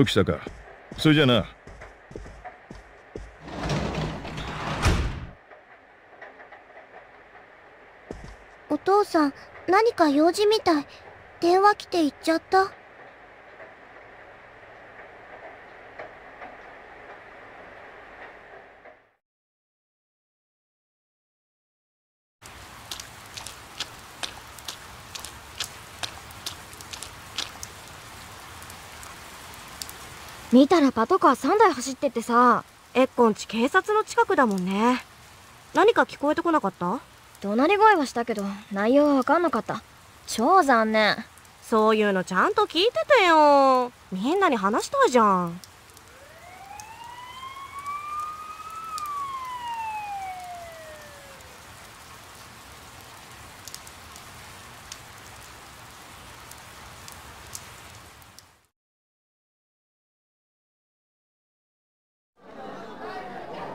起きたか。それじゃな。お父さん、何か用事みたい。電話来て行っちゃった。見たらパトカー3台走ってってさ、エッコんち警察の近くだもんね。何か聞こえてこなかった？怒鳴り声はしたけど、内容は分かんなかった。超残念。そういうのちゃんと聞いててよ。みんなに話したいじゃん。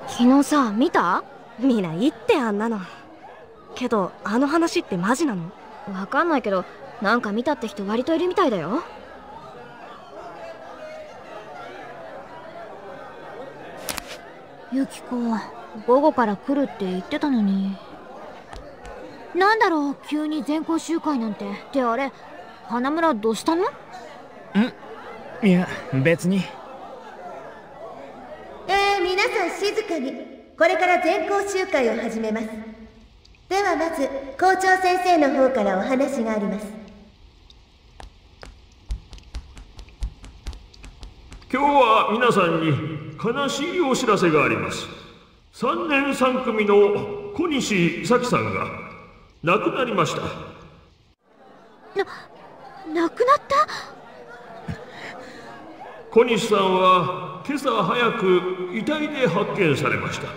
昨日さ、見た？みな言ってあんなの。けどあの話ってマジなの？わかんないけど、なんか見たって人割といるみたいだよ。ユキコ、午後から来るって言ってたのに。なんだろう、急に全校集会なんて。ってあれ、花村どうしたの？ん？いや、別に。皆さん静かに。これから全校集会を始めます。ではまず校長先生の方からお話があります。今日は皆さんに悲しいお知らせがあります。3年3組の小西咲さんが亡くなりました。亡くなった？小西さんは今朝早く遺体で発見されました。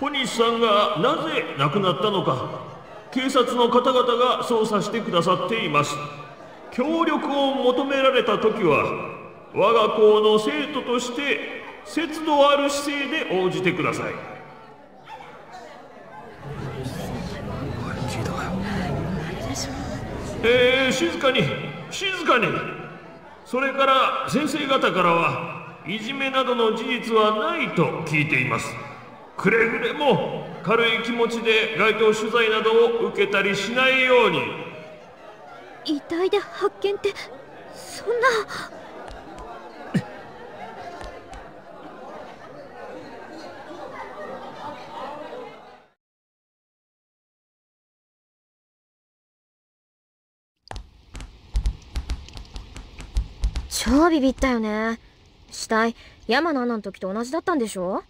小西さんがなぜ亡くなったのか、警察の方々が捜査してくださっています。協力を求められた時は、我が校の生徒として節度ある姿勢で応じてください。静かに、静かに。それから先生方からは、いじめなどの事実はないと聞いています。くれぐれも軽い気持ちで街頭取材などを受けたりしないように。遺体で発見ってそんな。超ビビったよね。死体、山の穴の時と同じだったんでしょ？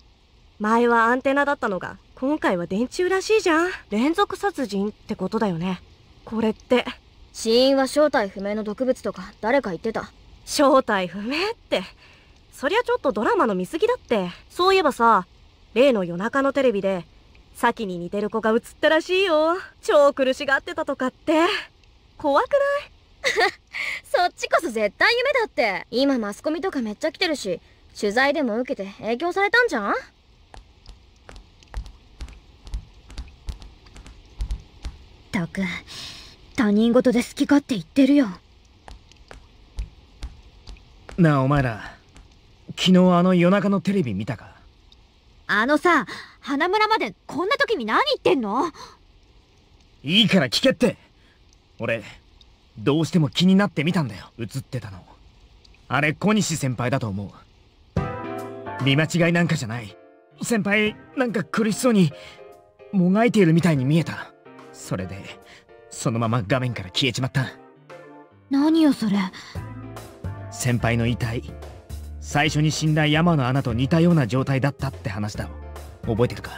前はアンテナだったのが、今回は電柱らしいじゃん。連続殺人ってことだよね、これって。死因は正体不明の毒物とか誰か言ってた。正体不明って、そりゃちょっとドラマの見過ぎだって。そういえばさ、例の夜中のテレビでサキに似てる子が映ったらしいよ。超苦しがってたとかって、怖くない？そっちこそ絶対夢だって。今マスコミとかめっちゃ来てるし、取材でも受けて影響されたんじゃん。ったく、他人事で好き勝手言ってるよ。なあお前ら、昨日あの夜中のテレビ見たか？あのさ、花村までこんな時に何言ってんの？いいから聞けって。俺どうしても気になってみたんだよ、映ってたの。あれ小西先輩だと思う。見間違いなんかじゃない。先輩なんか苦しそうにもがいているみたいに見えた。それでそのまま画面から消えちまった。何よそれ。先輩の遺体、最初に死んだ山の穴と似たような状態だったって話だ。覚えてるか？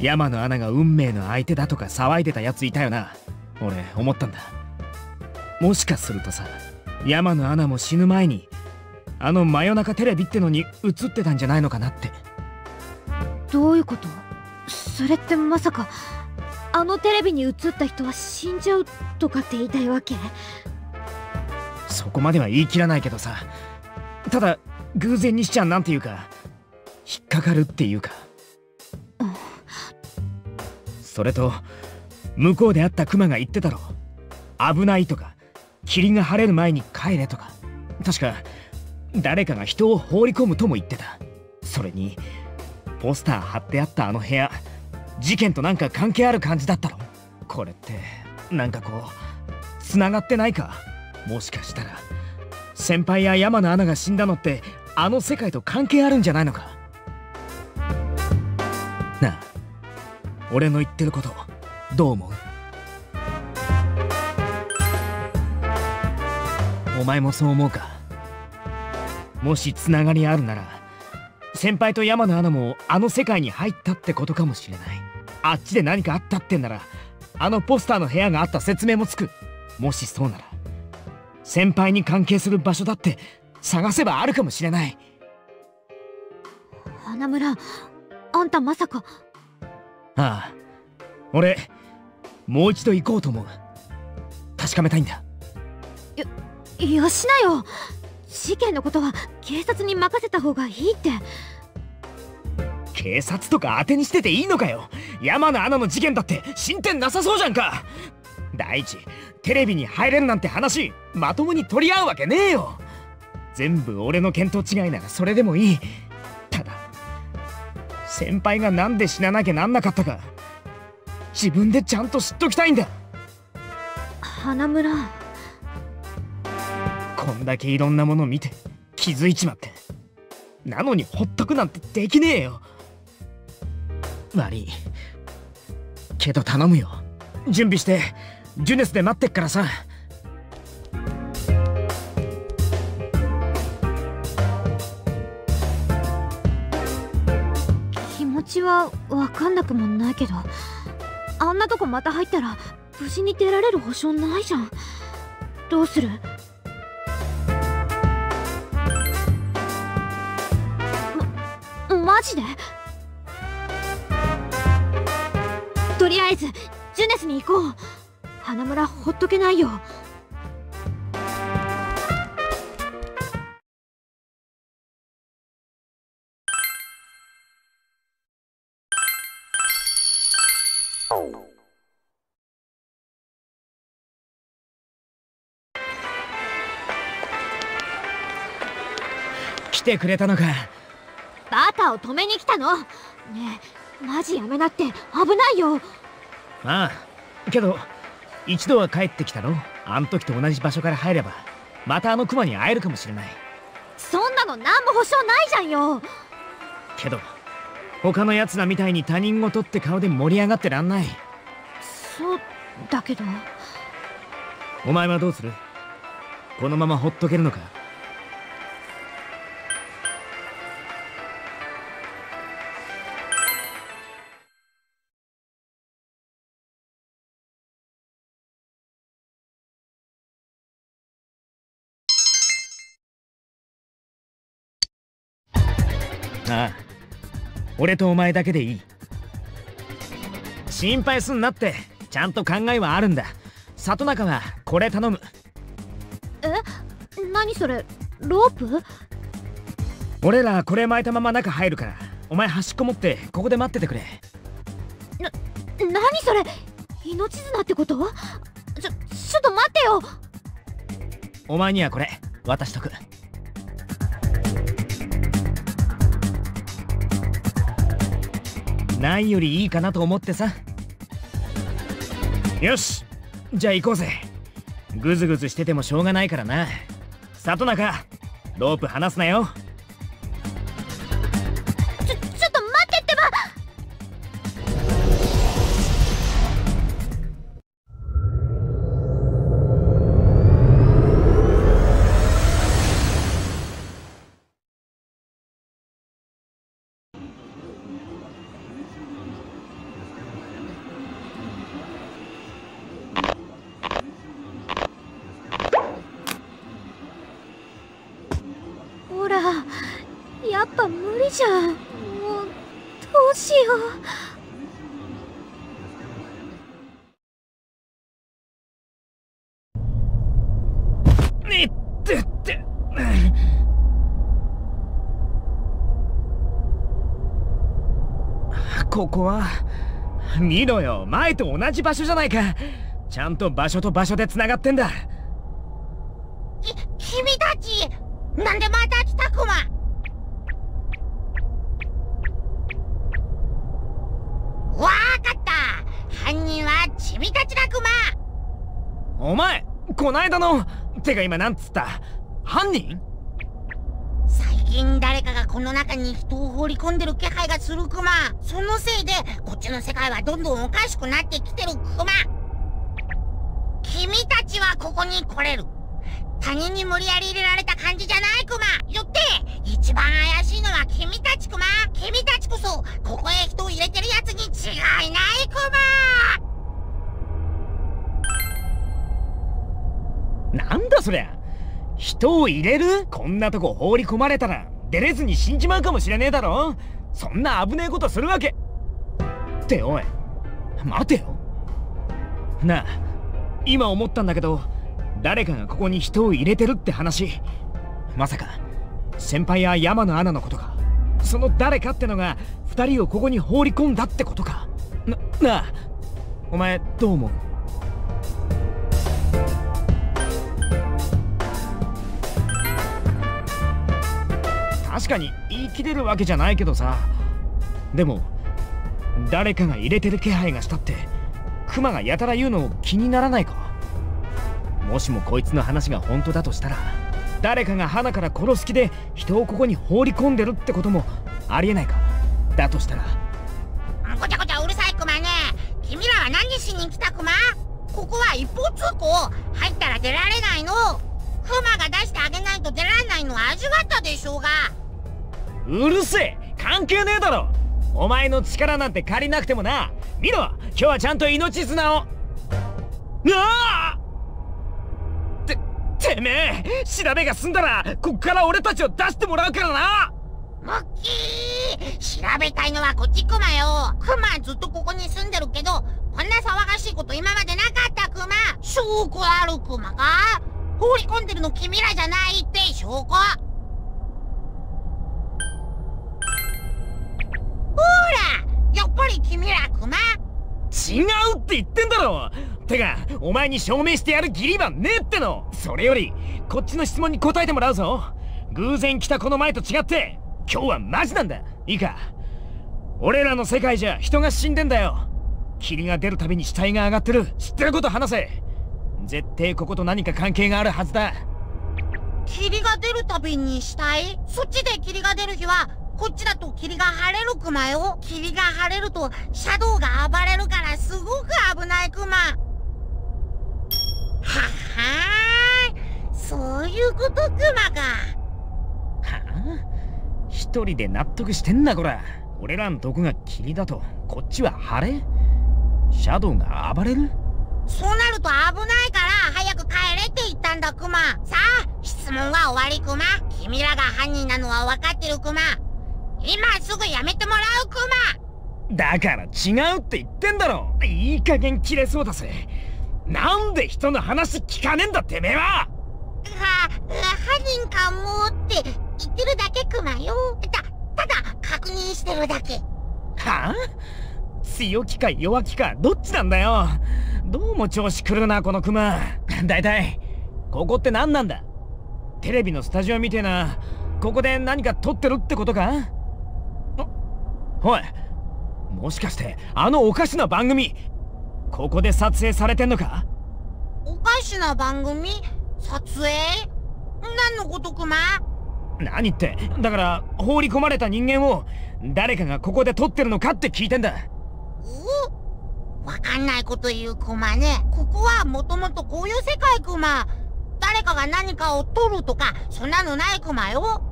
山の穴が運命の相手だとか騒いでたやついたよな。俺思ったんだ。もしかするとさ、山の穴も死ぬ前にあの真夜中テレビってのに映ってたんじゃないのかなって。どういうこと？それってまさかあのテレビに映った人は死んじゃうとかって言いたいわけ？そこまでは言い切らないけどさ、ただ偶然にしちゃなんていうか、引っかかるっていうか、うん、それと向こうで会ったクマが言ってたろ、危ないとか霧が晴れる前に帰れとか。確か誰かが人を放り込むとも言ってた。それにポスター貼ってあったあの部屋、事件となんか関係ある感じだったろ。これってなんかこうつながってないか。もしかしたら先輩や山野アナが死んだのってあの世界と関係あるんじゃないのかな。あ、俺の言ってることどう思う？お前もそう思うか？もしつながりあるなら、先輩と山野アナもあの世界に入ったってことかもしれない。あっちで何かあったってんなら、あのポスターの部屋があった説明もつく。もしそうなら、先輩に関係する場所だって探せばあるかもしれない。花村、あんたまさか。ああ、俺もう一度行こうと思う。確かめたいんだ。よしなよ。事件のことは警察に任せた方がいいって。警察とか当てにしてていいのかよ。山野アナの事件だって進展なさそうじゃんか。第一、テレビに入れるなんて話まともに取り合うわけねえよ。全部俺の見当違いならそれでもいい。ただ先輩がなんで死ななきゃなんなかったか、自分でちゃんと知っときたいんだ。花村、こんだけいろんなもの見て気づいちまって、なのにほっとくなんてできねえよ。悪いけど頼むよ、準備してジュネスで待ってっからさ。気持ちは分かんなくもないけど、あんなとこまた入ったら無事に出られる保証ないじゃん。どうする？マジで？とりあえずジュネスに行こう。花村ほっとけないよ。来てくれたのか。バタを止めに来たの。ねえ、マジやめなって、危ないよ。ああ、けど一度は帰ってきたろ。あん時と同じ場所から入ればまたあのクマに会えるかもしれない。そんなの何も保証ないじゃんよ。けど他のやつらみたいに他人事って顔で盛り上がってらんない。そうだけど、お前はどうする？このままほっとけるのか？ああ、俺とお前だけでいい。心配すんなって、ちゃんと考えはあるんだ。里中はこれ頼む。え、何それ、ロープ？俺らこれ巻いたまま中入るから、お前端っこ持ってここで待っててくれ。何それ、命綱ってこと？ちょっと待ってよ。お前にはこれ渡しとく。ないよりいいかなと思ってさ。よし、じゃあ行こうぜ。グズグズしててもしょうがないからな。里中、ロープ離すなよ。ちょっと待ってってば。じゃあもうどうしよう。ねってって。ここは見ろよ、前と同じ場所じゃないか。ちゃんと場所と場所でつながってんだ。君たちなんでまた来ですタコマ。わかった、犯人はチビたちだクマ。お前こないだのてか今なんつった、犯人？最近誰かがこの中に人を放り込んでる気配がするクマ。そのせいでこっちの世界はどんどんおかしくなってきてるクマ。君たちはここに来れる、他人に無理やり入れられた感じじゃないクマ。よって一番怪しいのは君たちクマ。君たちこそここへ人を入れてるやつに違いないクマ。なんだそりゃ、人を入れる？こんなとこ放り込まれたら出れずに死んじまうかもしれねえだろ。そんな危ねえことするわけっておい待てよなあ、今思ったんだけど誰かがここに人を入れてるって話、まさか先輩や山野アナのことか。その誰かってのが2人をここに放り込んだってことか。なあお前どう思う？確かに言い切れるわけじゃないけどさ、でも誰かが入れてる気配がしたってクマがやたら言うの気にならないか。もしもこいつの話が本当だとしたら、誰かが鼻から殺す気で人をここに放り込んでるってこともありえないか。だとしたらごちゃごちゃうるさいクマね、君らは何しに来たクマ？ここは一方通行、入ったら出られないの。クマが出してあげないと出られないのは味わったでしょうが。うるせえ、関係ねえだろ、お前の力なんて借りなくてもな。見ろ今日はちゃんと命綱を。ああてめえ、調べが済んだらこっから俺たちを出してもらうからな。モッキー、調べたいのはこっちクマよ。クマずっとここに住んでるけど、こんな騒がしいこと今までなかったクマ。証拠あるクマが放り込んでるの君らじゃないって証拠。ほらやっぱり君らクマ。違うって言ってんだろ。てかお前に証明してやる義理はねえっての。それよりこっちの質問に答えてもらうぞ。偶然来たこの前と違って今日はマジなんだ。いいか、俺らの世界じゃ人が死んでんだよ。霧が出るたびに死体が上がってる。知ってること話せ。絶対ここと何か関係があるはずだ。霧が出るたびに死体？そっちで霧が出る日はこっちだと霧が晴れるクマよ。霧が晴れるとシャドウが暴れるからすごく危ないクマ。ははーい、そういうことクマが。はあ、一人で納得してんなこら。俺らんとこが霧だとこっちは晴れ、シャドウが暴れる。そうなると危ないから早く帰れって言ったんだクマ。さあ質問は終わりクマ。君らが犯人なのは分かってるクマ。今すぐやめてもらうクマ。だから違うって言ってんだろ。いい加減切れそうだぜ。なんで人の話聞かねえんだてめえは。犯人かもって言ってるだけクマよ。ただ確認してるだけ。はあ、強気か弱気かどっちなんだよ。どうも調子狂うなこのクマ。だいたいここって何なんだ。テレビのスタジオみてえな。ここで何か撮ってるってことか。おい、もしかしてあのおかしな番組ここで撮影されてんのか。おかしな番組撮影？何のことクマ？何って、だから放り込まれた人間を誰かがここで撮ってるのかって聞いてんだ。お、わかんないこと言うクマね。ここはもともとこういう世界クマ。誰かが何かを撮るとかそんなのないクマよ。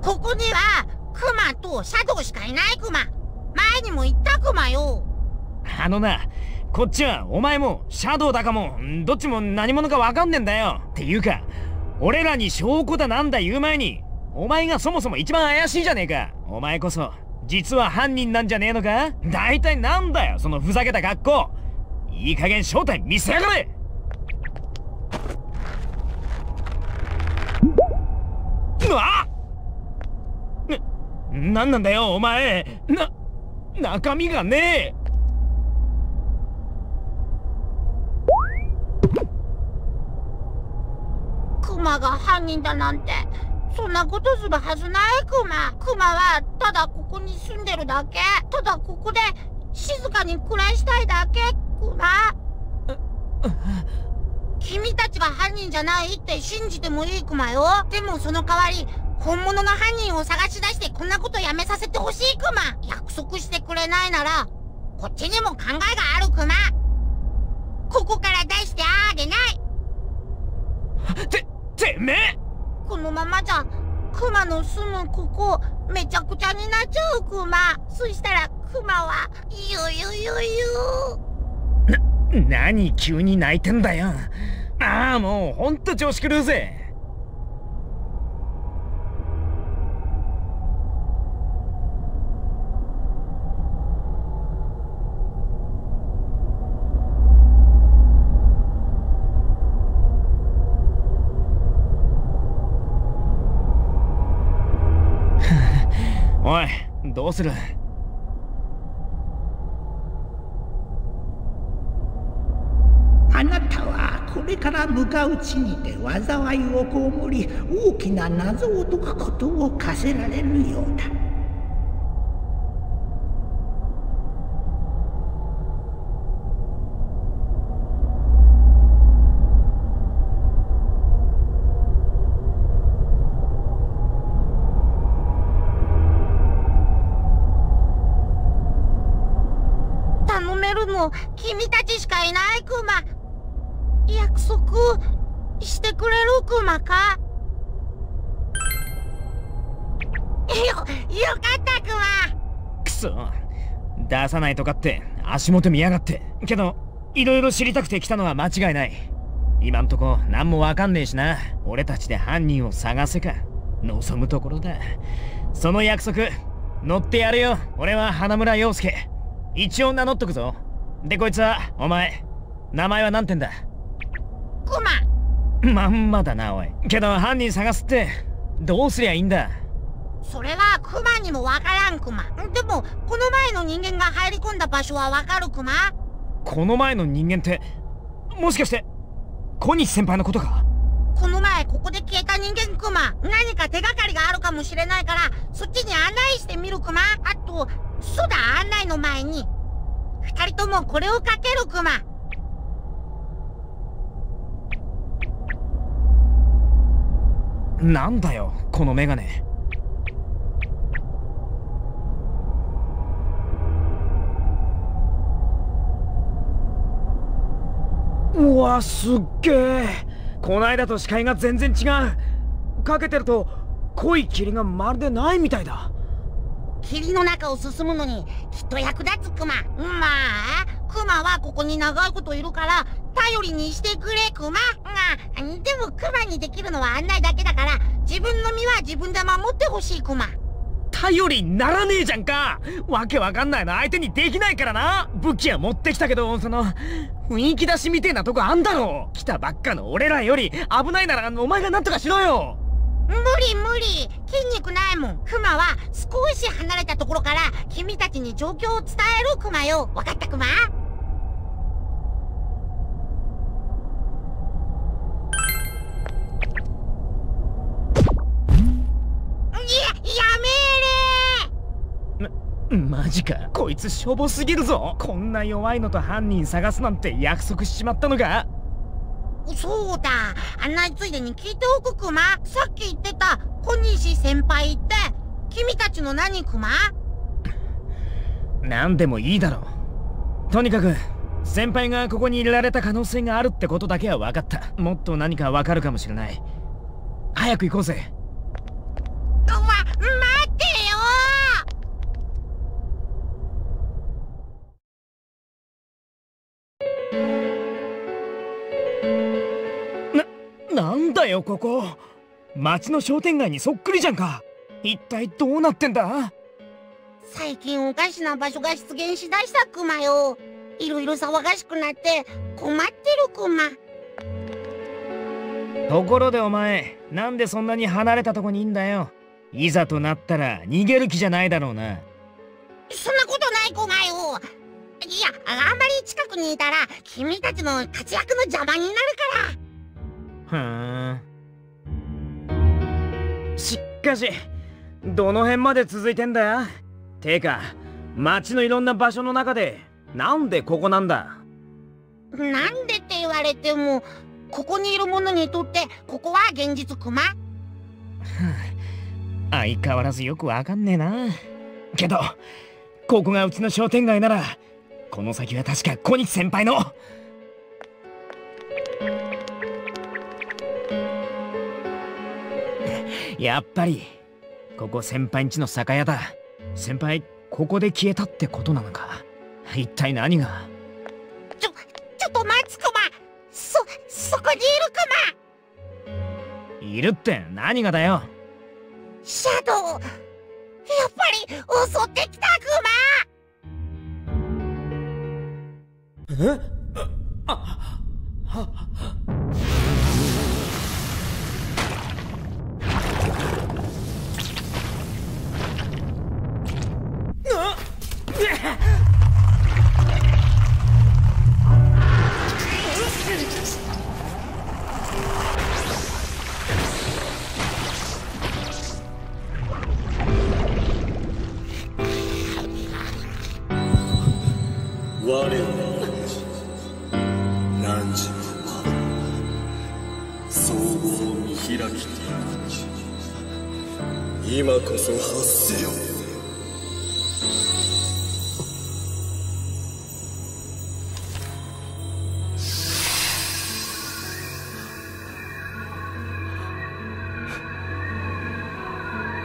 ここにはクマとシャドウしかいないクマ。前にも言ったクマよ。あのな、こっちはお前もシャドウだかもどっちも何者かわかんねえんだよ。っていうか俺らに証拠だなんだ言う前にお前がそもそも一番怪しいじゃねえか。お前こそ実は犯人なんじゃねえのか。だいたいなんだよそのふざけた格好。いい加減正体見せやがれ。なんなんだよお前。中身がねえ。クマが犯人だなんて、そんなことするはずない。クマはただここに住んでるだけ、ただここで静かに暮らしたいだけ。クマ君たちが犯人じゃないって信じてもいいクマよ。でもその代わり本物の犯人を探し出してこんなことやめさせてほしいクマ。約束してくれないならこっちにも考えがあるクマ。ここから出してあーでない。てめえこのままじゃクマの住むここめちゃくちゃになっちゃうクマ。そしたらクマは何急に泣いてんだよ。ああもうほんと調子狂うぜ。おい、どうする？あなたはこれから向かう地にて災いを被り、大きな謎を解くことを課せられるようだ。君たちしかいないクマ。約束してくれるクマか？よかったクマ。くそ、出さないとかって足元見やがって。けどいろいろ知りたくて来たのは間違いない。今んとこ何もわかんねえしな。俺たちで犯人を探すか望むところだ。その約束乗ってやるよ。俺は花村陽介、一応名乗っとくぞ。でこいつはお前、名前は何てんだ？クマ。まんまだなおい。けど犯人探すってどうすりゃいいんだ？それはクマにもわからんクマ。でもこの前の人間が入り込んだ場所はわかるクマ。この前の人間ってもしかして小西先輩のことか？この前ここで消えた人間クマ。何か手がかりがあるかもしれないからそっちに案内してみるクマ。あとそうだ、案内の前に二人ともこれをかけるクマ。なんだよこのメガネ。うわすっげえ。こないだと視界が全然違う。かけてると濃い霧がまるでないみたいだ。霧の中を進むのにきっと役立つクマ。まあクマはここに長いこといるから頼りにしてくれクマ。でもクマにできるのは案内だけだから、自分の身は自分で守ってほしいクマ。頼りにならねえじゃんか。わけわかんないの相手にできないからな。武器は持ってきたけどその雰囲気出しみてえなとこあんだろ。来たばっかの俺らより危ないならお前がなんとかしろよ。無理、筋肉ないもん。クマは少し離れたところから君たちに状況を伝えるクマよ。わかったクマ？マジかこいつしょぼすぎるぞ。こんな弱いのと犯人探すなんて約束しちまったのか。そうだ、案内ついでに聞いておくクマ。さっき言ってた小西先輩って君たちの何クマ？何でもいいだろう。とにかく先輩がここに入れられた可能性があるってことだけは分かった。もっと何か分かるかもしれない。早く行こうぜ。なんだよここ、町の商店街にそっくりじゃんか。一体どうなってんだ？最近おかしな場所が出現しだしたクマよ。いろいろ騒がしくなって困ってるクマ。ところでお前、なんでそんなに離れたとこにいんだよ。いざとなったら逃げる気じゃないだろうな。そんなことないクマよ。いや、あんまり近くにいたら君たちの活躍の邪魔になるから。ふーん、しかしどの辺まで続いてんだよ。てか町のいろんな場所の中でなんでここなんだ。なんでって言われてもここにいる者にとってここは現実クマ。相変わらずよくわかんねえな。けどここがうちの商店街ならこの先は確か小西先輩の。やっぱりここ先輩んちの酒屋だ。先輩ここで消えたってことなのか。一体何が。ちょっと待つクマ。そこにいるクマ。いるって何がだよ。シャドウやっぱり襲ってきたクマ。えっあっ今こそ発せよ。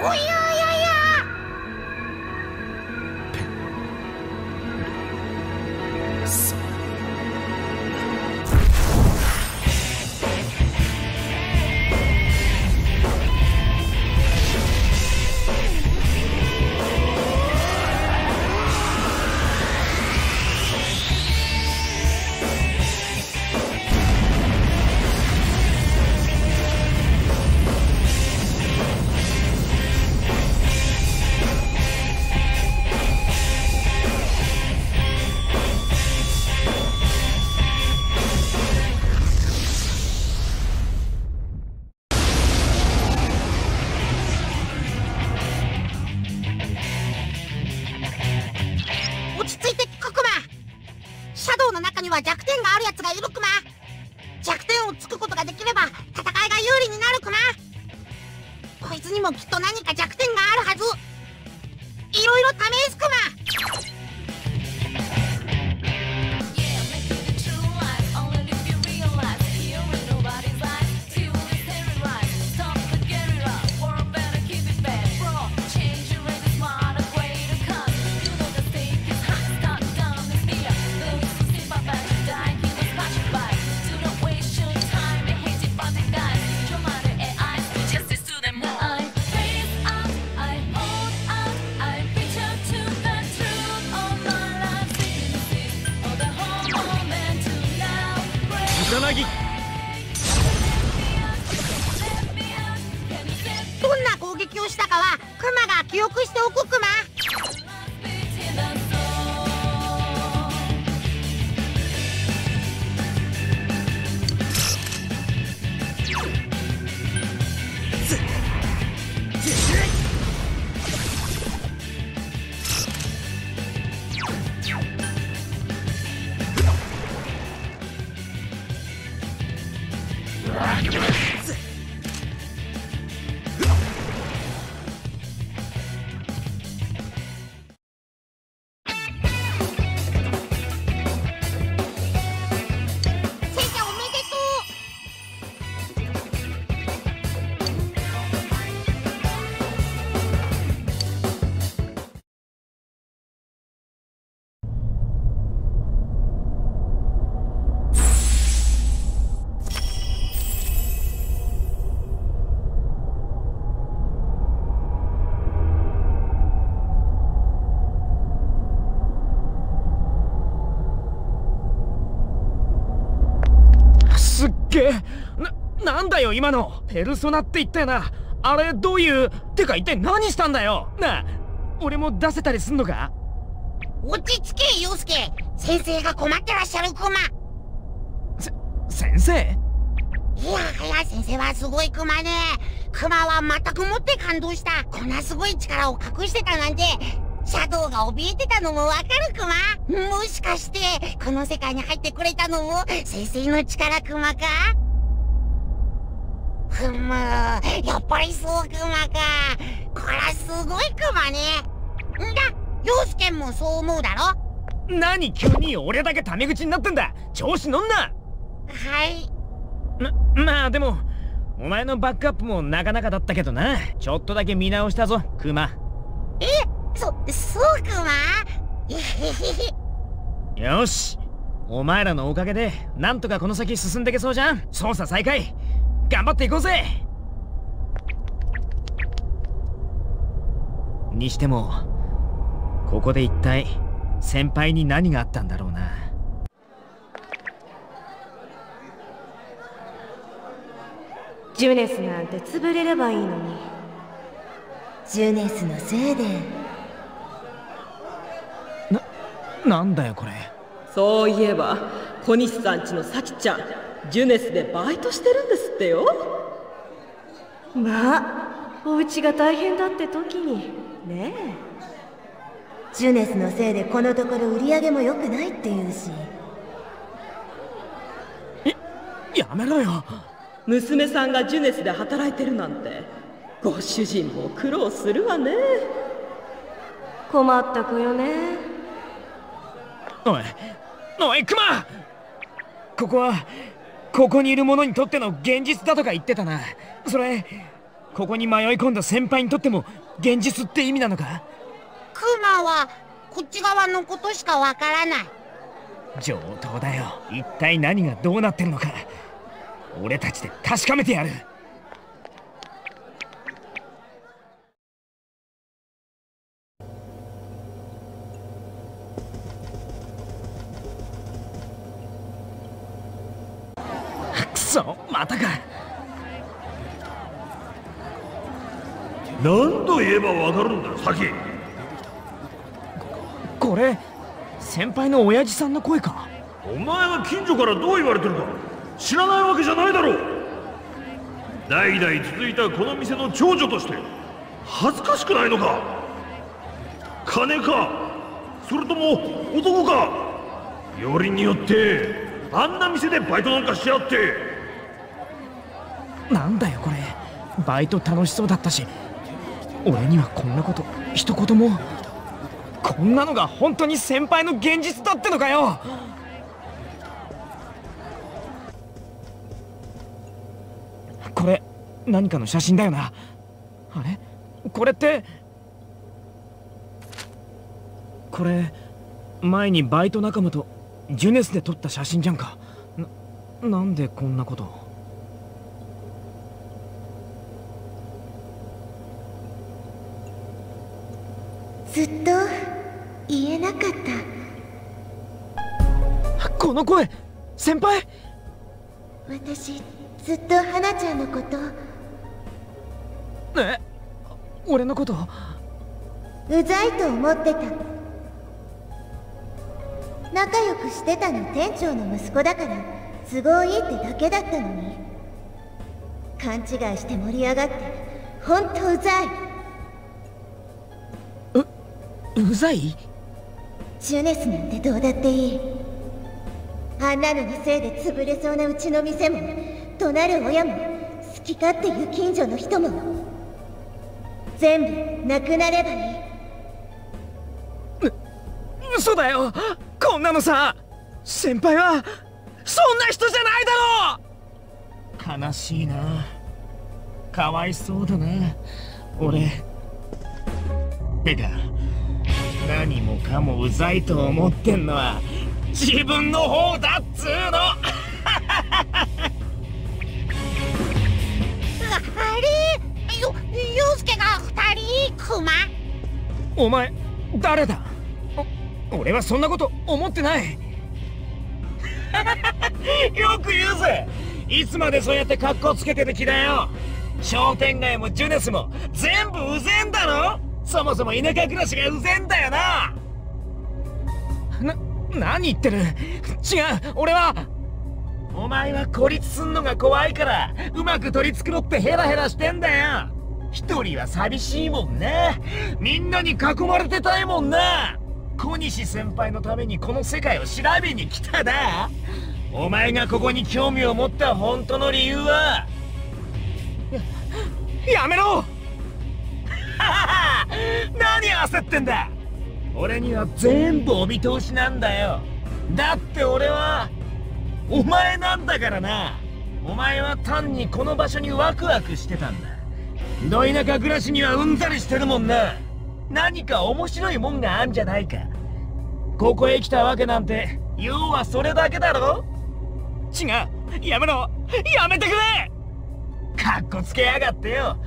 おやおやや。そう弱点があるやつがいるクマ。弱点をつくことができれば戦いが有利になるクマ。こいつにもきっと何か弱点があるはず。いろいろ試すクマ。どんな攻撃をしたかはクマが記憶しておくクマ。なんだよ今の。ペルソナって言ったよな。あれどういうてか一体何したんだよ。なあ俺も出せたりすんのか。落ち着け陽介。先生が困ってらっしゃるクマ。先生。いやはや先生はすごいクマね。クマは全くもって感動した。こんなすごい力を隠してたなんて、シャドウが怯えてたのもわかるクマ。もしかしてこの世界に入ってくれたのも先生の力クマか。ふむ、やっぱりそうクマか。こらすごいクマね。んだ、陽介もそう思うだろ。何急に俺だけタメ口になってんだ。調子乗んな。はい。まあでもお前のバックアップもなかなかだったけどな。ちょっとだけ見直したぞクマ。え、そうクマ。よし、お前らのおかげでなんとかこの先進んでけそうじゃん。捜査再開頑張っていこうぜ。にしてもここで一体先輩に何があったんだろうな。ジュネスなんて潰れればいいのに。ジュネスのせいで。なんだよこれ。そういえば小西さんちの咲ちゃん、ジュネスでバイトしてるんですってよ。まあお家が大変だって時にねえ。ジュネスのせいでこのところ売り上げも良くないって言うし。やめろよ。娘さんがジュネスで働いてるなんて、ご主人も苦労するわね。困った子よね。おいクマ、ここにいる者にとっての現実だとか言ってたな。それ、ここに迷い込んだ先輩にとっても現実って意味なのか。クマはこっち側のことしかわからない。上等だよ。一体何がどうなってるのか俺たちで確かめてやる。くそ、またか。何度言えばわかるんだサキ。これ先輩の親父さんの声か。お前は近所からどう言われてるか知らないわけじゃないだろう。代々続いたこの店の長女として恥ずかしくないのか。金かそれとも男か、よりによってあんな店でバイトなんかしやって。なんだよこれ。バイト楽しそうだったし、俺にはこんなこと一言も。こんなのが本当に先輩の現実だってのかよ。これ何かの写真だよな。あれ、これって。これ前にバイト仲間とジュネスで撮った写真じゃんか。なんでこんなこと。ずっと言えなかった。この声、先輩。私ずっと花ちゃんのこと。え、俺のことうざいと思ってた。仲良くしてたの店長の息子だから都合いいってだけだったのに、勘違いして盛り上がってほんとうざい。うざい？ジュネスなんてどうだっていい。あんなののせいで潰れそうなうちの店も怒鳴る親も好き勝手いう近所の人も全部なくなればいい。嘘だよこんなのさ。先輩はそんな人じゃないだろう。悲しいな、かわいそうだな俺。てか何もかもうざいと思ってんのは自分の方だっつーの。あれ、陽介が2人クマ。お前誰だ。俺はそんなこと思ってない。よく言うぜ、いつまでそうやって格好つけてる気だよ。商店街もジュネスも全部うぜえんだろ。そもそも田舎暮らしがうぜえんだよな。何言ってる。違う、俺は。おお前は孤立すんのが怖いからうまく取り繕ってヘラヘラしてんだよ。一人は寂しいもんね。みんなに囲まれてたいもんな。小西先輩のためにこの世界を調べに来ただ。お前がここに興味を持った本当の理由は やめろ何焦ってんだ。俺には全部お見通しなんだよ。だって俺はお前なんだからな。お前は単にこの場所にワクワクしてたんだ。ど田舎暮らしにはうんざりしてるもんな。何か面白いもんがあんじゃないか。ここへ来たわけなんて要はそれだけだろ。違う、やめろ、やめてくれ。カッコつけやがってよ。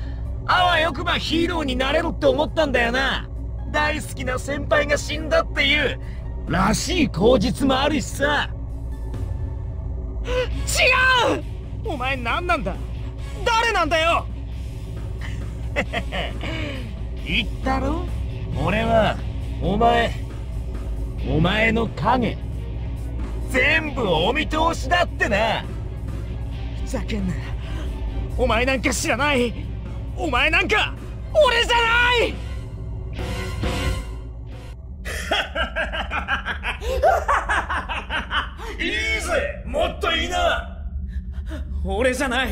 あわよくばヒーローになれろって思ったんだよな。大好きな先輩が死んだっていうらしい口実もあるしさ。違う、お前何なんだ、誰なんだよ。言ったろ、俺はお前の影全部お見通しだってな。ふざけんな、お前なんか知らない、お前なんか俺じゃない。いいぜ、もっといいな。俺じゃない、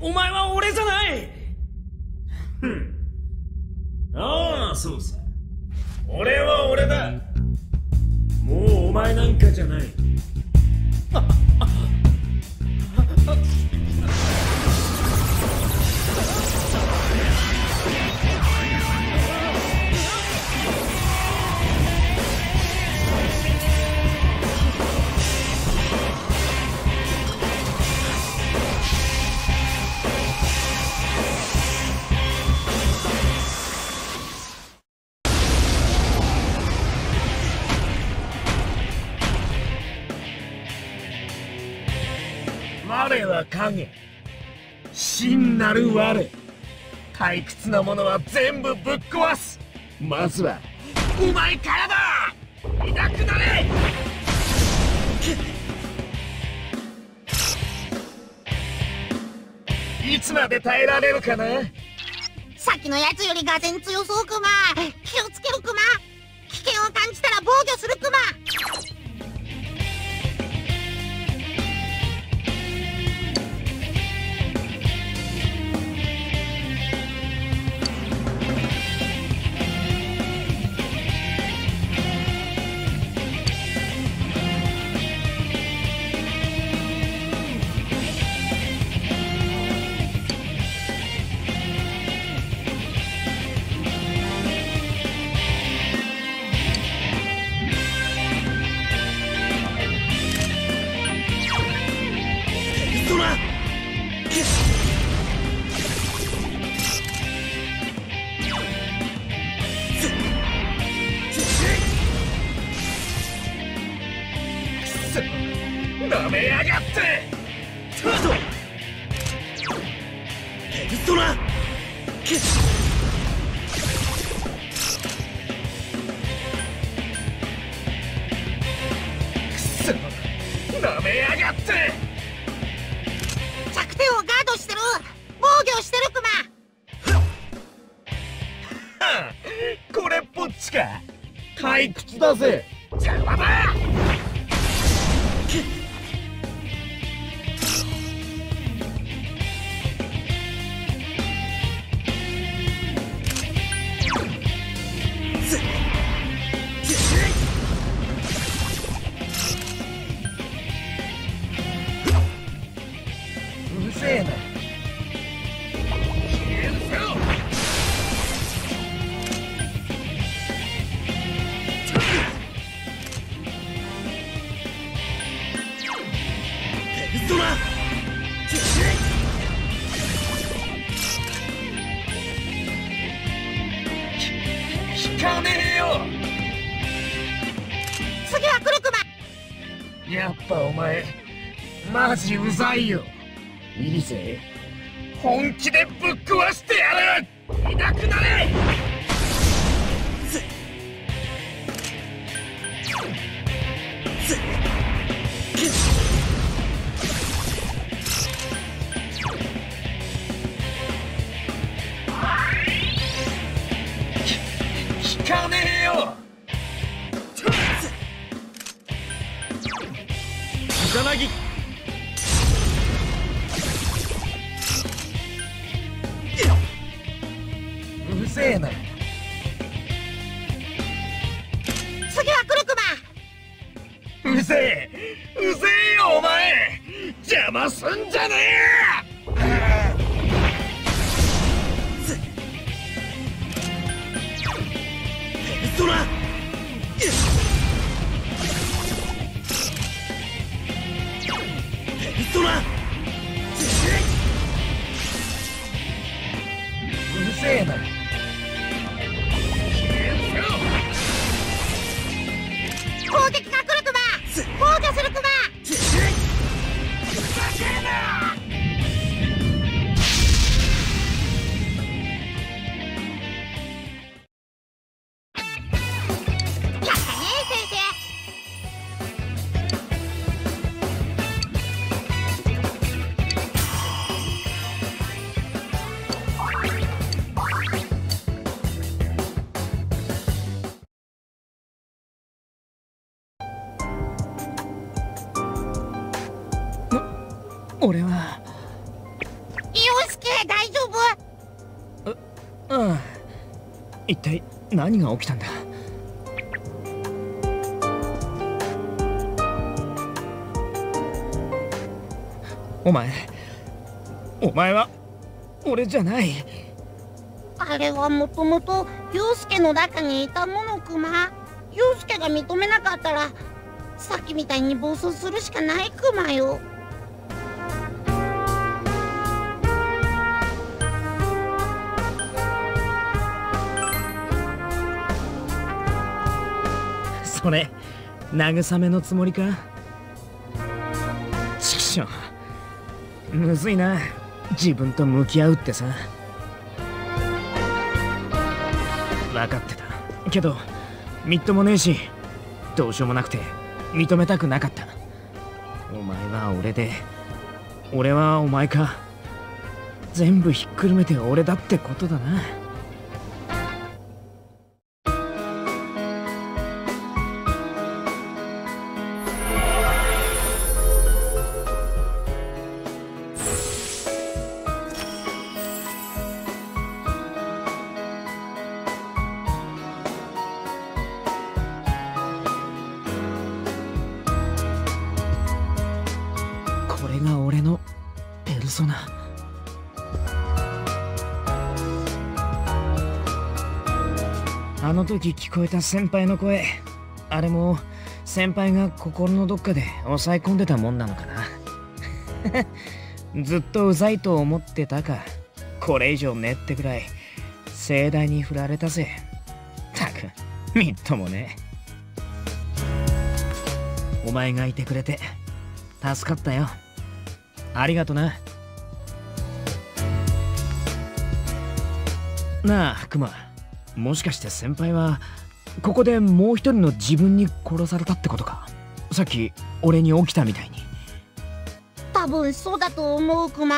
お前は俺じゃない。ふん、ああそうさ、俺は俺だ。もうお前なんかじゃない。我は影、真なる我。退屈なものは全部ぶっ壊す。まずはお前からだ。いなくなれ。いつまで耐えられるかな。さっきのやつよりがぜん強そう。クマ気をつけろ。クマ危険を感じたら防御する。クマだぜ。邪魔だ。うるせえな。マジうざいよ。いいぜ、本気でぶっ壊してやる。いなくなれ。せえな。次はクルクマ。うぜえよお前、邪魔すんじゃねえ。そらうるせえな。攻撃が来るクマ、防御するクマ。俺は陽介、大丈夫？うん、一体何が起きたんだ。お前は俺じゃない。あれはもともと陽介の中にいたものクマ。陽介が認めなかったらさっきみたいに暴走するしかないクマよ。それ、慰めのつもりか。ちくしょう、むずいな、自分と向き合うってさ。分かってたけどみっともねえし、どうしようもなくて認めたくなかった。お前は俺で俺はお前か、全部ひっくるめて俺だってことだな。あの時聞こえた先輩の声、あれも先輩が心のどっかで抑え込んでたもんなのかな。ずっとうざいと思ってたか、これ以上ねってくらい盛大に振られたぜ。たくみっともね。お前がいてくれて助かったよ。ありがとな。なあクマ、もしかして先輩はここでもう一人の自分に殺されたってことか。さっき俺に起きたみたいに。多分そうだと思うクマ。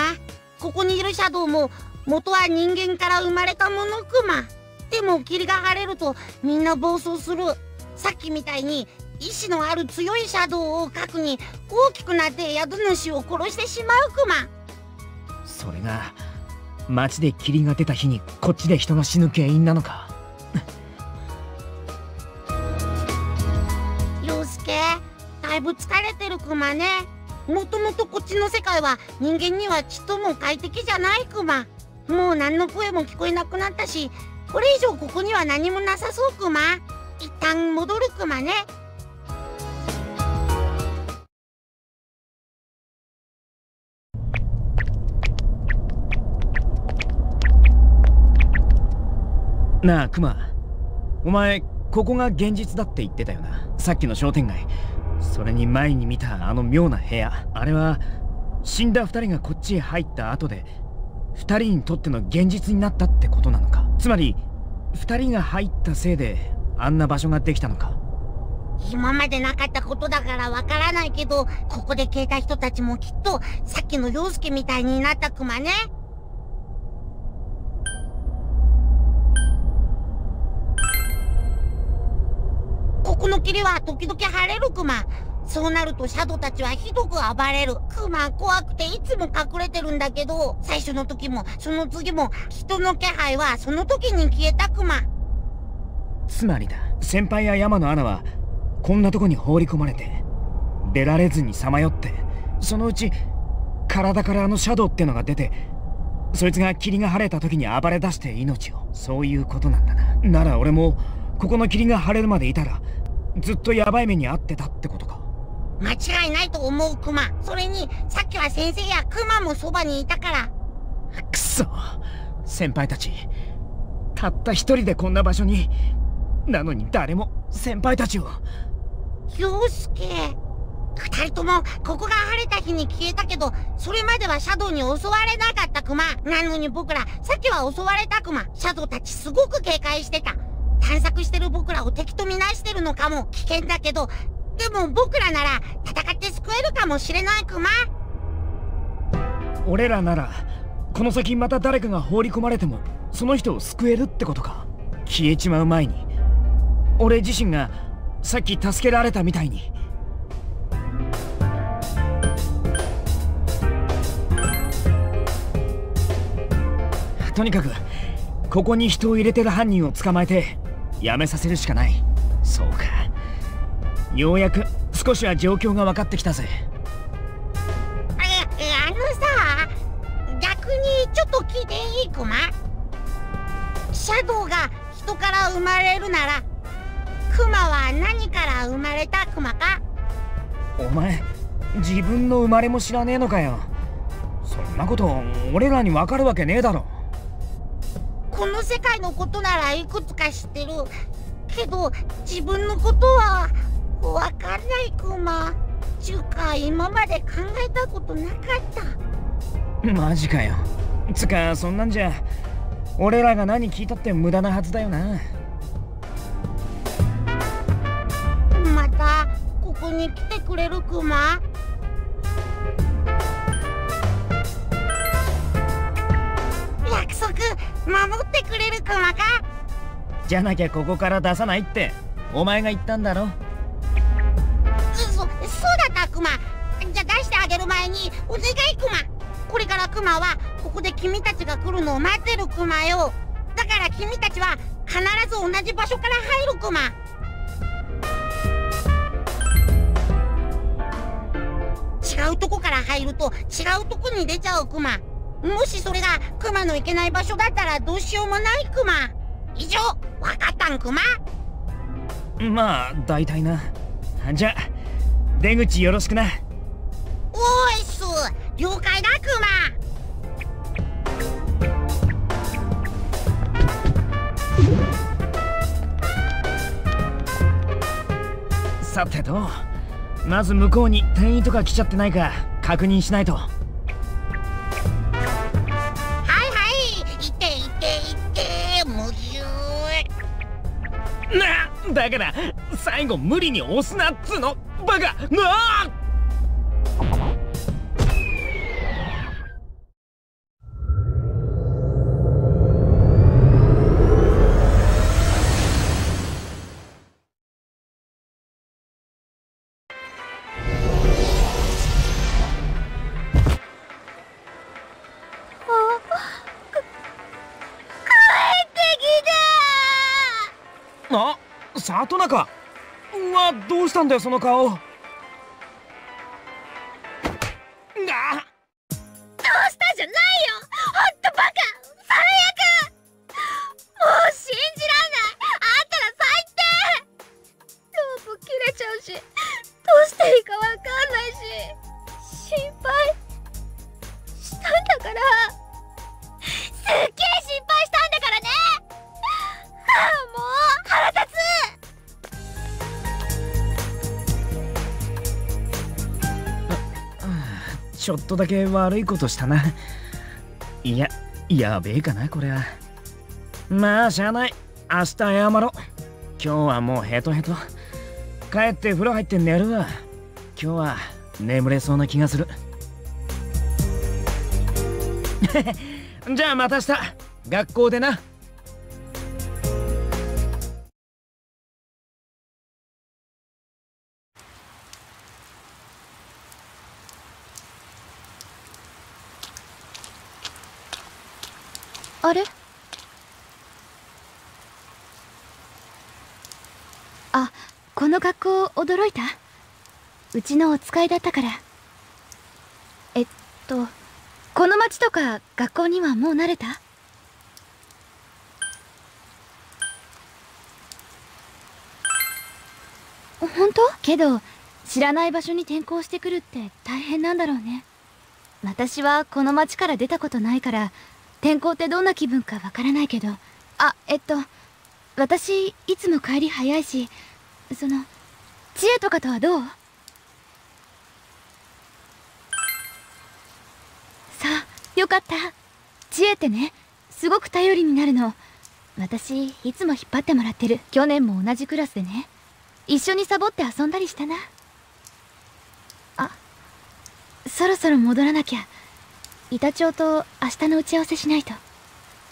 ここにいるシャドウも元は人間から生まれたものクマ。でも霧が晴れるとみんな暴走する。さっきみたいに意志のある強いシャドウを核に大きくなって宿主を殺してしまうクマ。それが街で霧が出た日にこっちで人が死ぬ原因なのか。陽介、だいぶ疲れてるクマね。もともとこっちの世界は人間にはちっとも快適じゃないクマ。もう何の声も聞こえなくなったし、これ以上ここには何もなさそうクマ。一旦戻るクマね。なあクマ、お前ここが現実だって言ってたよな、さっきの商店街。それに前に見たあの妙な部屋、あれは死んだ2人がこっちへ入った後で2人にとっての現実になったってことなのか。つまり2人が入ったせいであんな場所ができたのか。今までなかったことだからわからないけど、ここで消えた人たちもきっとさっきの陽介みたいになったクマね。この霧は時々晴れるクマ。そうなるとシャドウたちはひどく暴れる。クマ怖くていつも隠れてるんだけど、最初の時もその次も人の気配はその時に消えたクマ。つまりだ、先輩や山野アナはこんなとこに放り込まれて出られずにさまよって、そのうち体からあのシャドウってのが出て、そいつが霧が晴れた時に暴れ出して命を、そういうことなんだな。なら俺もここの霧が晴れるまでいたらずっとヤバい目に遭ってたってことか。間違いないと思うクマ。それにさっきは先生やクマもそばにいたから。くそ、先輩たちたった一人でこんな場所に、なのに誰も先輩たちを。陽介、二人ともここが晴れた日に消えたけど、それまではシャドウに襲われなかったクマなのに、僕らさっきは襲われたクマ。シャドウたちすごく警戒してた。探索してる僕らを敵と見なしてるのかも。危険だけど、でも僕らなら戦って救えるかもしれないクマ。俺らならこの先また誰かが放り込まれてもその人を救えるってことか。消えちまう前に俺自身がさっき助けられたみたいに。とにかくここに人を入れてる犯人を捕まえてやめさせるしかない。そうか、ようやく少しは状況が分かってきたぜ。あのさ、逆にちょっと聞いていいクマ？シャドウが人から生まれるならクマは何から生まれたクマか？お前自分の生まれも知らねえのかよ。そんなこと俺らに分かるわけねえだろ。この世界のことならいくつか知ってるけど、自分のことは分かんないクマ。ちゅうか今まで考えたことなかった。マジかよ。つかそんなんじゃ俺らが何聞いたって無駄なはずだよな。またここに来てくれるクマ？約束守ってくれるクマか？じゃなきゃここから出さないってお前が言ったんだろ。そうだったクマ。じゃあ出してあげる前にお願いクマ。これからクマはここで君たちが来るのを待ってるクマよ。だから君たちは必ず同じ場所から入るクマ。違うとこから入ると違うとこに出ちゃうクマ。もしそれがクマのいけない場所だったらどうしようもないクマ。以上、わかったんクマ？まあ大体な。じゃあ出口よろしくな。おーいっす、了解だクマ。さてと、まず向こうに店員とか来ちゃってないか確認しないと。はいはい、いて、むぎゅー。だから最後無理に押すなっつーの、バカなー。里中、うわ、どうしたんだよその顔。どうしたじゃないよ、ほんとバカ、最悪、もう信じらんない、あんたら最低。ロープ切れちゃうし、どうしていいかわかんないし、心配したんだから、すっげえ心配したんだからね。もう腹立つ。ちょっとだけ悪いことしたな。いや、やべえかなこれは。まあしゃあない、明日謝ろう。今日はもうヘトヘト、帰って風呂入って寝るわ。今日は眠れそうな気がする。じゃあまた明日、学校でな。あれ？あ、この格好驚いた？うちのお使いだったから。この町とか学校にはもう慣れた？本当？けど知らない場所に転校してくるって大変なんだろうね。私はこの町から出たことないから転校ってどんな気分かわからないけど、私いつも帰り早いし、知恵とかとはどう？そう、よかった。知恵ってね、すごく頼りになるの。私いつも引っ張ってもらってる。去年も同じクラスでね、一緒にサボって遊んだりしたな。あ、そろそろ戻らなきゃ。板長と明日の打ち合わせしないと。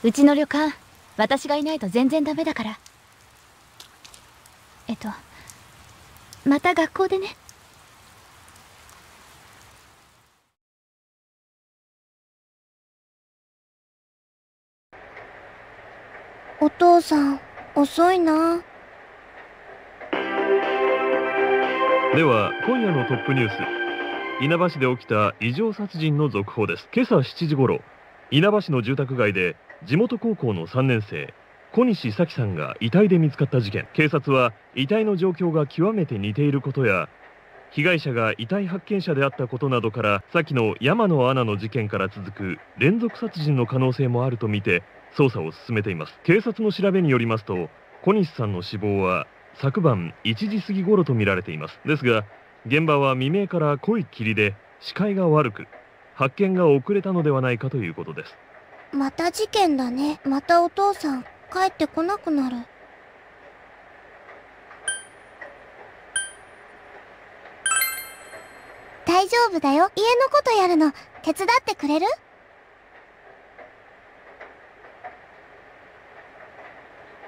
うちの旅館、私がいないと全然ダメだから。また学校でね。お父さん遅いな。では今夜のトップニュース、稲葉市で起きた異常殺人の続報です。今朝7時ごろ、稲葉市の住宅街で地元高校の3年生小西早紀さんが遺体で見つかった事件。警察は遺体の状況が極めて似ていることや被害者が遺体発見者であったことなどから、先の山野アナの事件から続く連続殺人の可能性もあるとみて捜査を進めています。警察の調べによりますと、小西さんの死亡は昨晩1時過ぎ頃と見られています。ですが現場は未明から濃い霧で視界が悪く、発見が遅れたのではないかということです。また事件だね。またお父さん帰ってこなくなる。大丈夫だよ、家のことやるの手伝ってくれる？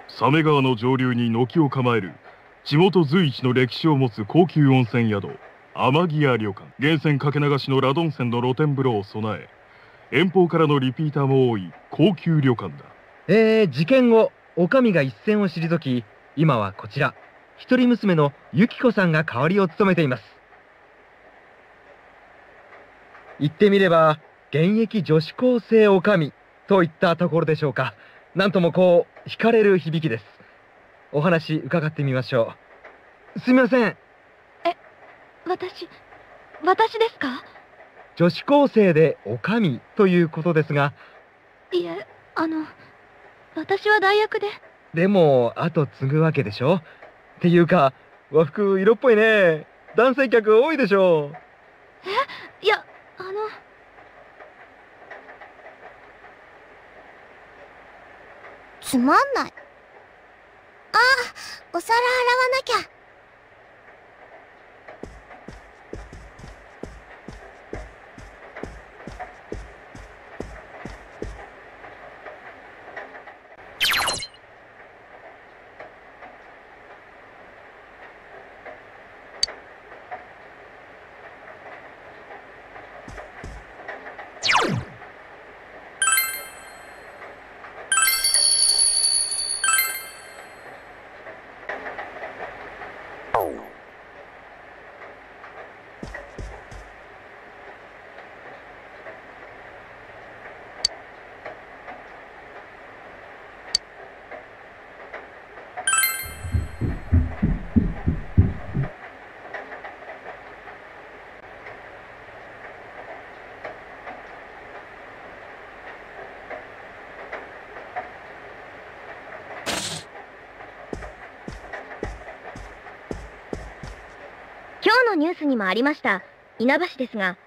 鮫川の上流に軒を構える地元随一の歴史を持つ高級温泉宿、天城屋旅館。源泉かけ流しのラドン泉の露天風呂を備え、遠方からのリピーターも多い高級旅館だ。事件後、女将が一線を退き、今はこちら一人娘の由紀子さんが代わりを務めています。言ってみれば現役女子高生女将といったところでしょうか。なんともこう惹かれる響きです。お話伺ってみましょう。すみません。私ですか？女子高生で女将ということですが。いえ、私は代役で。でも後継ぐわけでしょ？っていうか和服色っぽいね。男性客多いでしょう。え、いや、つまんない。ああ、お皿洗わなきゃ。今日のニュースにもありました稲葉市ですが、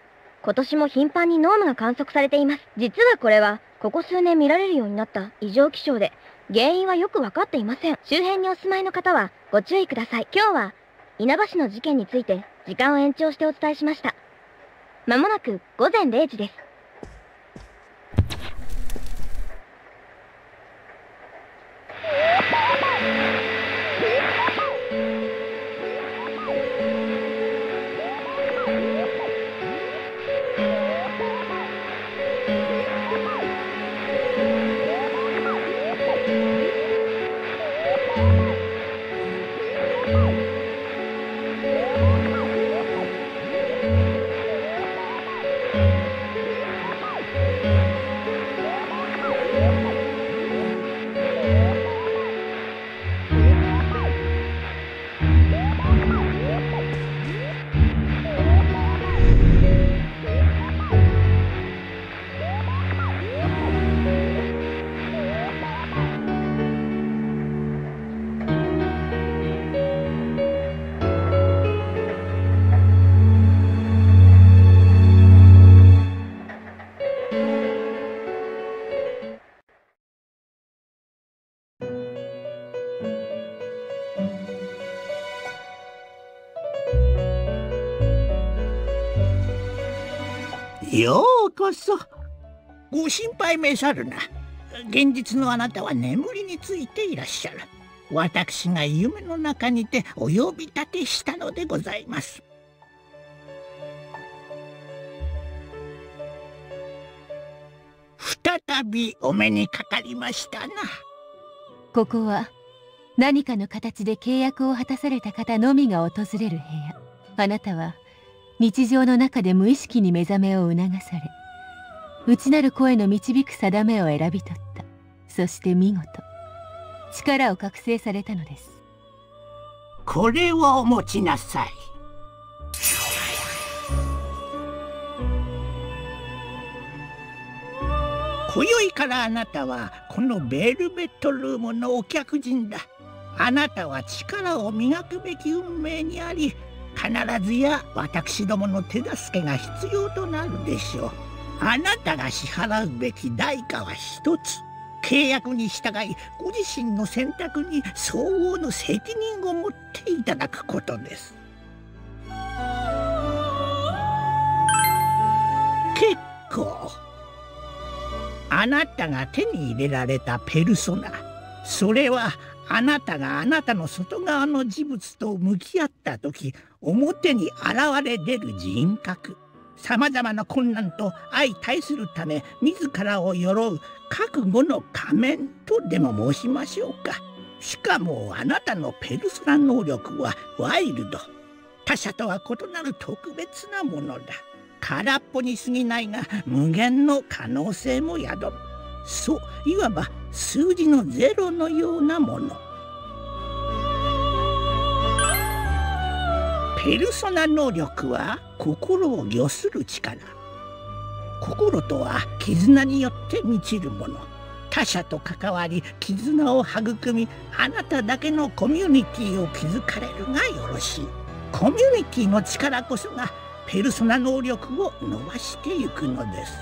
今年も頻繁に濃霧が観測されています。実はこれはここ数年見られるようになった異常気象で、原因はよく分かっていません。周辺にお住まいの方はご注意ください。今日は稲葉市の事件について時間を延長してお伝えしました。まもなく午前0時です。ようこそ。ご心配めさるな。現実のあなたは眠りについていらっしゃる。私が夢の中にてお呼び立てしたのでございます。再びお目にかかりましたな。ここは何かの形で契約を果たされた方のみが訪れる部屋。あなたは日常の中で無意識に目覚めを促され、内なる声の導く定めを選び取った。そして見事力を覚醒されたのです。これをお持ちなさい。今宵からあなたはこのベルベットルームのお客人だ。あなたは力を磨くべき運命にあり、必ずや私どもの手助けが必要となるでしょう。あなたが支払うべき代価は一つ。契約に従い、ご自身の選択に相応の責任を持っていただくことです。結構。あなたが手に入れられたペルソナ、それはあなたがあなたの外側の事物と向き合った時、表に現れ出る人格。さまざまな困難と相対するため自らを鎧う覚悟の仮面とでも申しましょうか。しかもあなたのペルソナ能力はワイルド、他者とは異なる特別なものだ。空っぽに過ぎないが無限の可能性も宿る。そう、いわば数字のゼロのようなもの。ペルソナ能力は心を御する力。心とは絆によって満ちるもの。他者と関わり絆を育み、あなただけのコミュニティを築かれるがよろしい。コミュニティの力こそがペルソナ能力を伸ばしていくのです。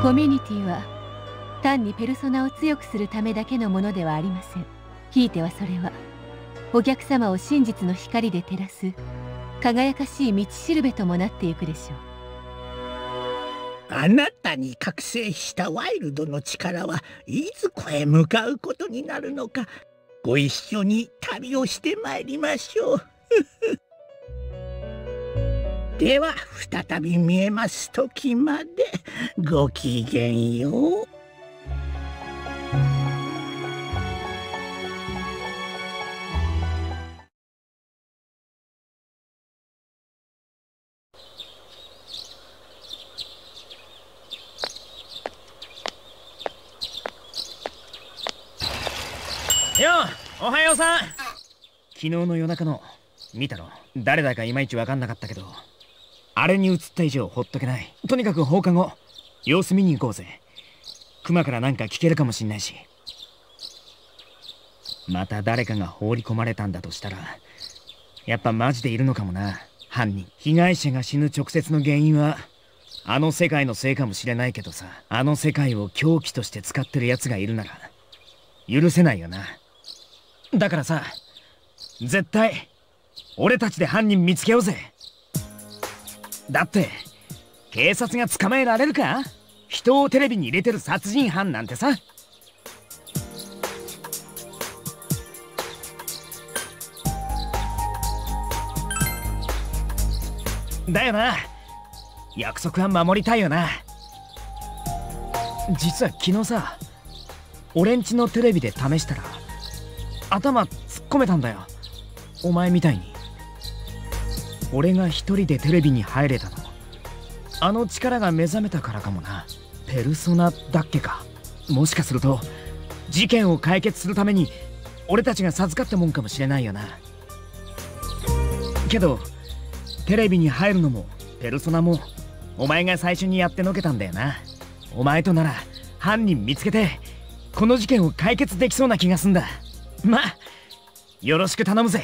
コミュニティは単にペルソナを強くするためだけのものではありません。ひいてはそれはお客様を真実の光で照らす輝かしい道しるべともなっていくでしょう。あなたに覚醒したワイルドの力はいつこへ向かうことになるのか、ご一緒に旅をしてまいりましょう。では再び見えます時までごきげんよう。おはようさん。昨日の夜中の見たの誰だかいまいち分かんなかったけど、あれに映った以上ほっとけない。とにかく放課後様子見に行こうぜ。熊からなんか聞けるかもしんないし、また誰かが放り込まれたんだとしたら、やっぱマジでいるのかもな、犯人。被害者が死ぬ直接の原因はあの世界のせいかもしれないけどさ、あの世界を凶器として使ってるやつがいるなら許せないよな。だからさ、絶対俺たちで犯人見つけようぜ。だって警察が捕まえられるか、人をテレビに入れてる殺人犯なんてさ。だよな、約束は守りたいよな。実は昨日さ、俺んちのテレビで試したら頭突っ込めたんだよ、お前みたいに。俺が一人でテレビに入れたの、あの力が目覚めたからかもな。ペルソナだっけか。もしかすると事件を解決するために俺たちが授かったもんかもしれないよな。けどテレビに入るのもペルソナもお前が最初にやってのけたんだよな。お前となら犯人見つけてこの事件を解決できそうな気がすんだ。まあよろしく頼むぜ。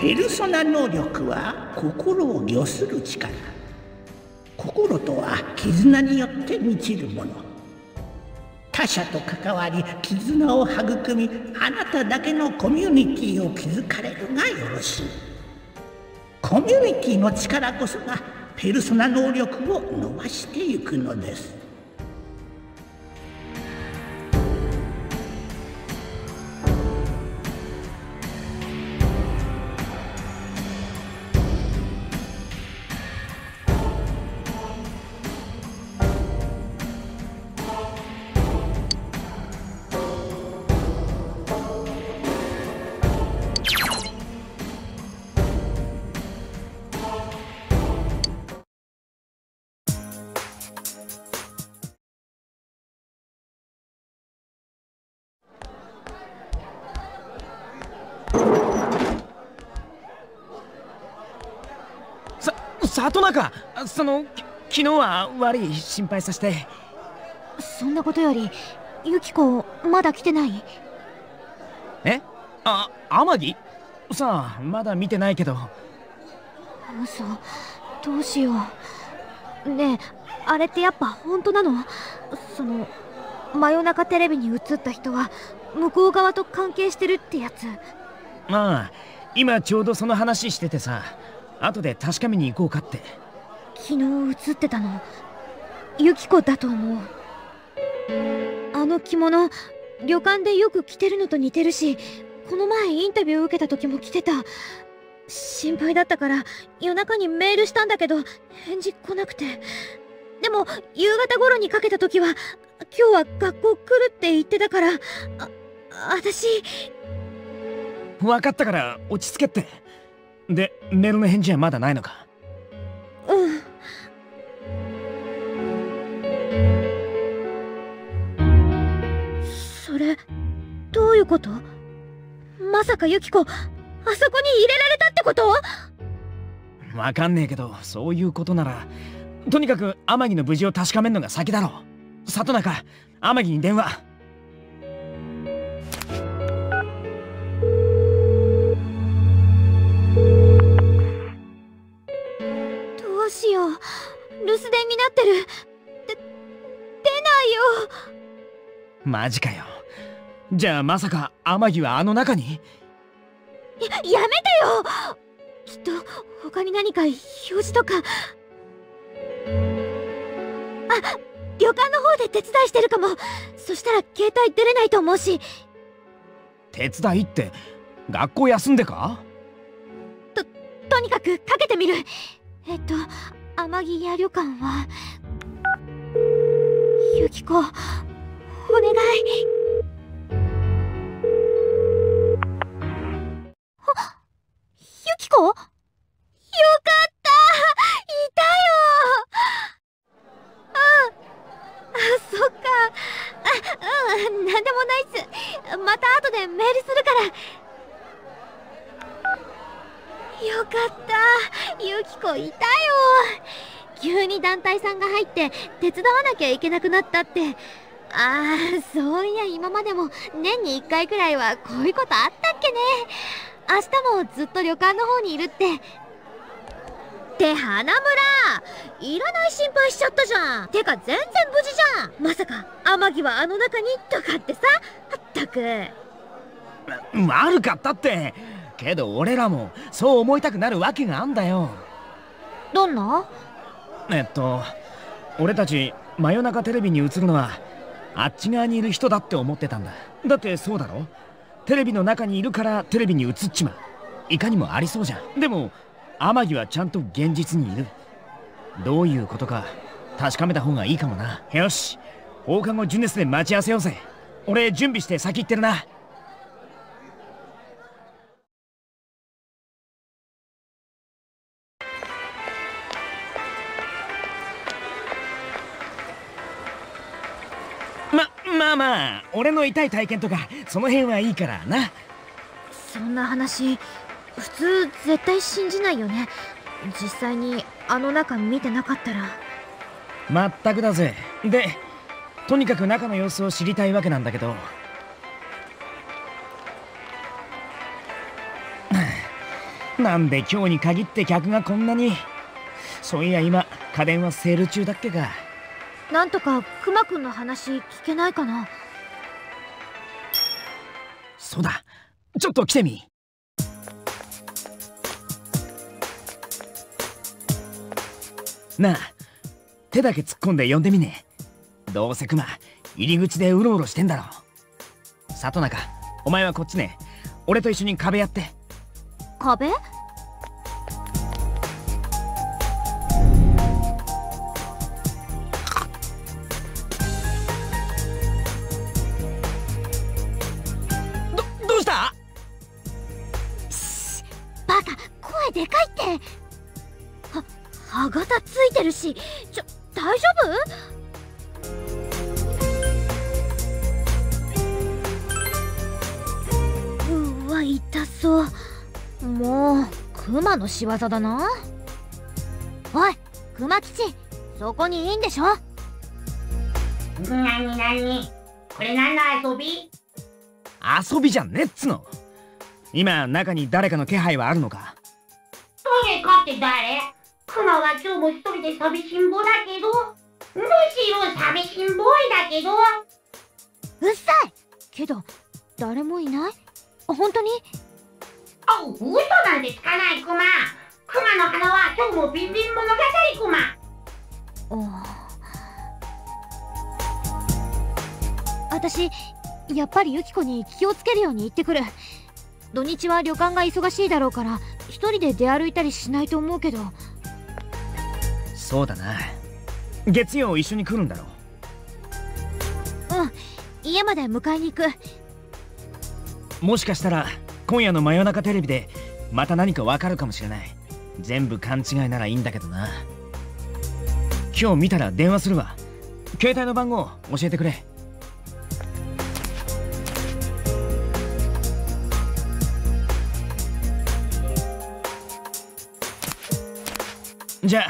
ペルソナ能力は心を御する力。心とは絆によって満ちるもの。他者と関わり絆を育み、あなただけのコミュニティを築かれるがよろしい。コミュニティの力こそがペルソナ能力を伸ばしていくのです。里中、昨日は悪い、心配させて。そんなことよりユキコまだ来てない？え、天城さあまだ見てないけど。嘘、どうしよう。ねえ、あれってやっぱ本当なの？真夜中テレビに映った人は向こう側と関係してるってやつ？ああ、今ちょうどその話しててさ、後で確かめに行こうかって。昨日映ってたのユキコだと思う。あの着物、旅館でよく着てるのと似てるし、この前インタビュー受けた時も着てた。心配だったから夜中にメールしたんだけど返事来なくて。でも夕方頃にかけた時は今日は学校来るって言ってたから、私。分かったから落ち着けって。で、メールの返事はまだないのか？うん。それ、どういうこと？まさかユキコ、あそこに入れられたってこと？わかんねえけど、そういうことなら、とにかく天城の無事を確かめるのが先だろう。里中、天城に電話。留守電になってる。出ないよ。マジかよ。じゃあまさか天城はあの中に？やめてよ。きっと他に何か表示とか。あ、旅館の方で手伝いしてるかも。そしたら携帯出れないと思うし。手伝いって学校休んでか？とにかくかけてみる。天城屋旅館は。ユキコ、お願い。ユキコ？よかった、いたよ。そっか。なんでもないっす。また後でメールするから。よかった、ユキコいたよ。急に団体さんが入って手伝わなきゃいけなくなったって。ああ、そういや今までも年に1回くらいはこういうことあったっけね。明日もずっと旅館の方にいるって。って花村、いらない心配しちゃったじゃん。てか全然無事じゃん。まさか天城はあの中にとかってさ、ったく。悪かったって。けど俺らもそう思いたくなるわけがあんだよ。どんな？俺たち真夜中テレビに映るのはあっち側にいる人だって思ってたんだ。だってそうだろ？テレビの中にいるからテレビに映っちまう。いかにもありそうじゃん。でも天城はちゃんと現実にいる。どういうことか確かめた方がいいかもな。よし、放課後純烈で待ち合わせようぜ。俺準備して先行ってるな。まあ俺の痛い体験とかその辺はいいからな。そんな話普通絶対信じないよね。実際にあの中見てなかったら。まったくだぜ。でとにかく中の様子を知りたいわけなんだけどなんで今日に限って客がこんなに。そういや今家電はセール中だっけか。なんとかクマくんの話聞けないかな。そうだ、ちょっと来てみ。なあ、手だけ突っ込んで呼んでみね。どうせクマ入り口でうろうろしてんだろう。里中、お前はこっちね。俺と一緒に壁やって。壁？どうした？バカ、声でかいって。歯型ついてるし、大丈夫？痛そう。もうクマの仕業だな。おいクマ吉、そこにいいんでしょ。なにこれ何の遊びじゃねっつの。今中に誰かの気配はあるのか。誰かって誰？クマは今日も一人で寂しんぼだけど、むしろ寂しんぼいだけど。うっさいけど誰もいない。本当に？あ、嘘なんてつかないクマ。クマの鼻は今日もビンビン物語クマ。私やっぱりユキコに気をつけるように言ってくる。土日は旅館が忙しいだろうから一人で出歩いたりしないと思うけど。そうだな、月曜一緒に来るんだろう。うん、家まで迎えに行く。もしかしたら今夜の真夜中テレビでまた何かわかるかもしれない。全部勘違いならいいんだけどな。今日見たら電話するわ。携帯の番号教えてくれ。じゃあ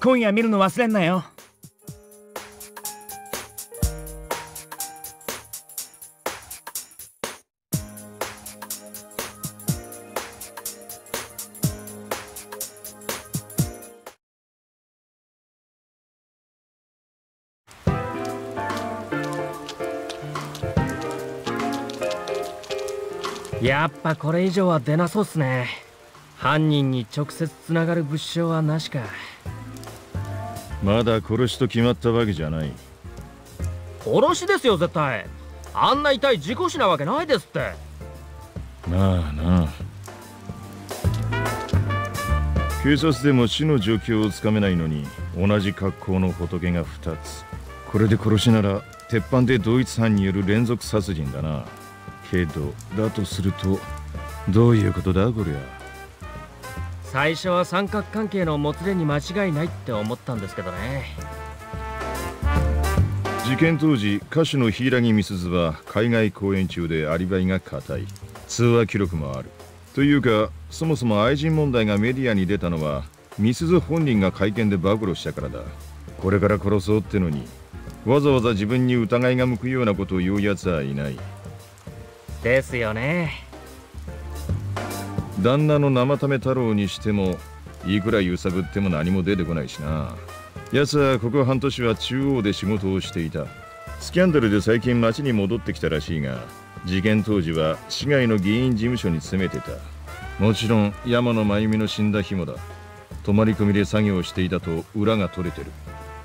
今夜見るの忘れんなよ。やっぱこれ以上は出なそうっすね。犯人に直接つながる物証はなしか。まだ殺しと決まったわけじゃない。殺しですよ絶対。あんな痛い事故死なわけないですって。まあな、警察でも死の状況をつかめないのに同じ格好の仏が2つ。これで殺しなら鉄板で同一犯による連続殺人だな。けどだとするとどういうことだこりゃ。最初は三角関係のもつれに間違いないって思ったんですけどね。事件当時、歌手の柊美鈴は海外公演中でアリバイが固い。通話記録もある。というかそもそも愛人問題がメディアに出たのは美鈴本人が会見で暴露したからだ。これから殺そうってのにわざわざ自分に疑いが向くようなことを言うやつはいない。ですよね。旦那の生ため太郎にしてもいくら揺さぶっても何も出てこないしな。奴はここ半年は中央で仕事をしていた。スキャンダルで最近町に戻ってきたらしいが、事件当時は市外の議員事務所に詰めてた。もちろん山野真由美の死んだ日もだ。泊まり込みで作業していたと裏が取れてる。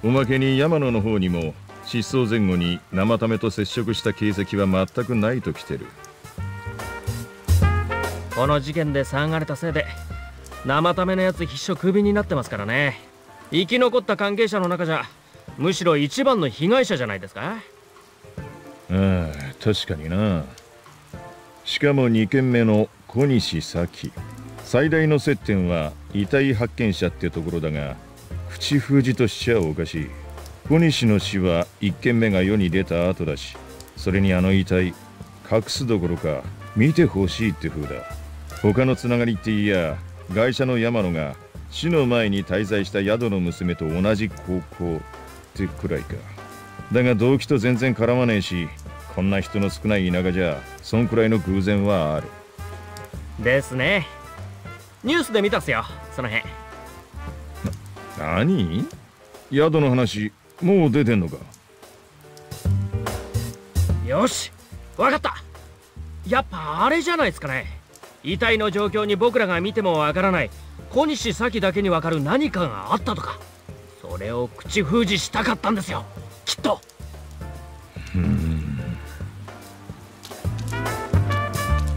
おまけに山野の方にも失踪前後に生ためと接触した形跡は全くないときてる。この事件で騒がれたせいで生ためのやつ必死クビになってますからね。生き残った関係者の中じゃむしろ一番の被害者じゃないですか。ああ確かにな。しかも2件目の小西早紀、最大の接点は遺体発見者ってところだが、口封じとしちゃおかしい。小西の死は1件目が世に出た後だし、それにあの遺体隠すどころか見てほしいって風だ。他のつながりっていや、ガイシャの山野が死の前に滞在した宿の娘と同じ高校ってくらいか。だが動機と全然絡まねえし、こんな人の少ない田舎じゃそんくらいの偶然はある。ですね。ニュースで見たっすよ、その辺。何？宿の話もう出てんのか。よし、わかった。やっぱあれじゃないですかね。遺体の状況に僕らが見てもわからない、小西早紀だけにわかる何かがあったとか、それを口封じしたかったんですよ、きっと。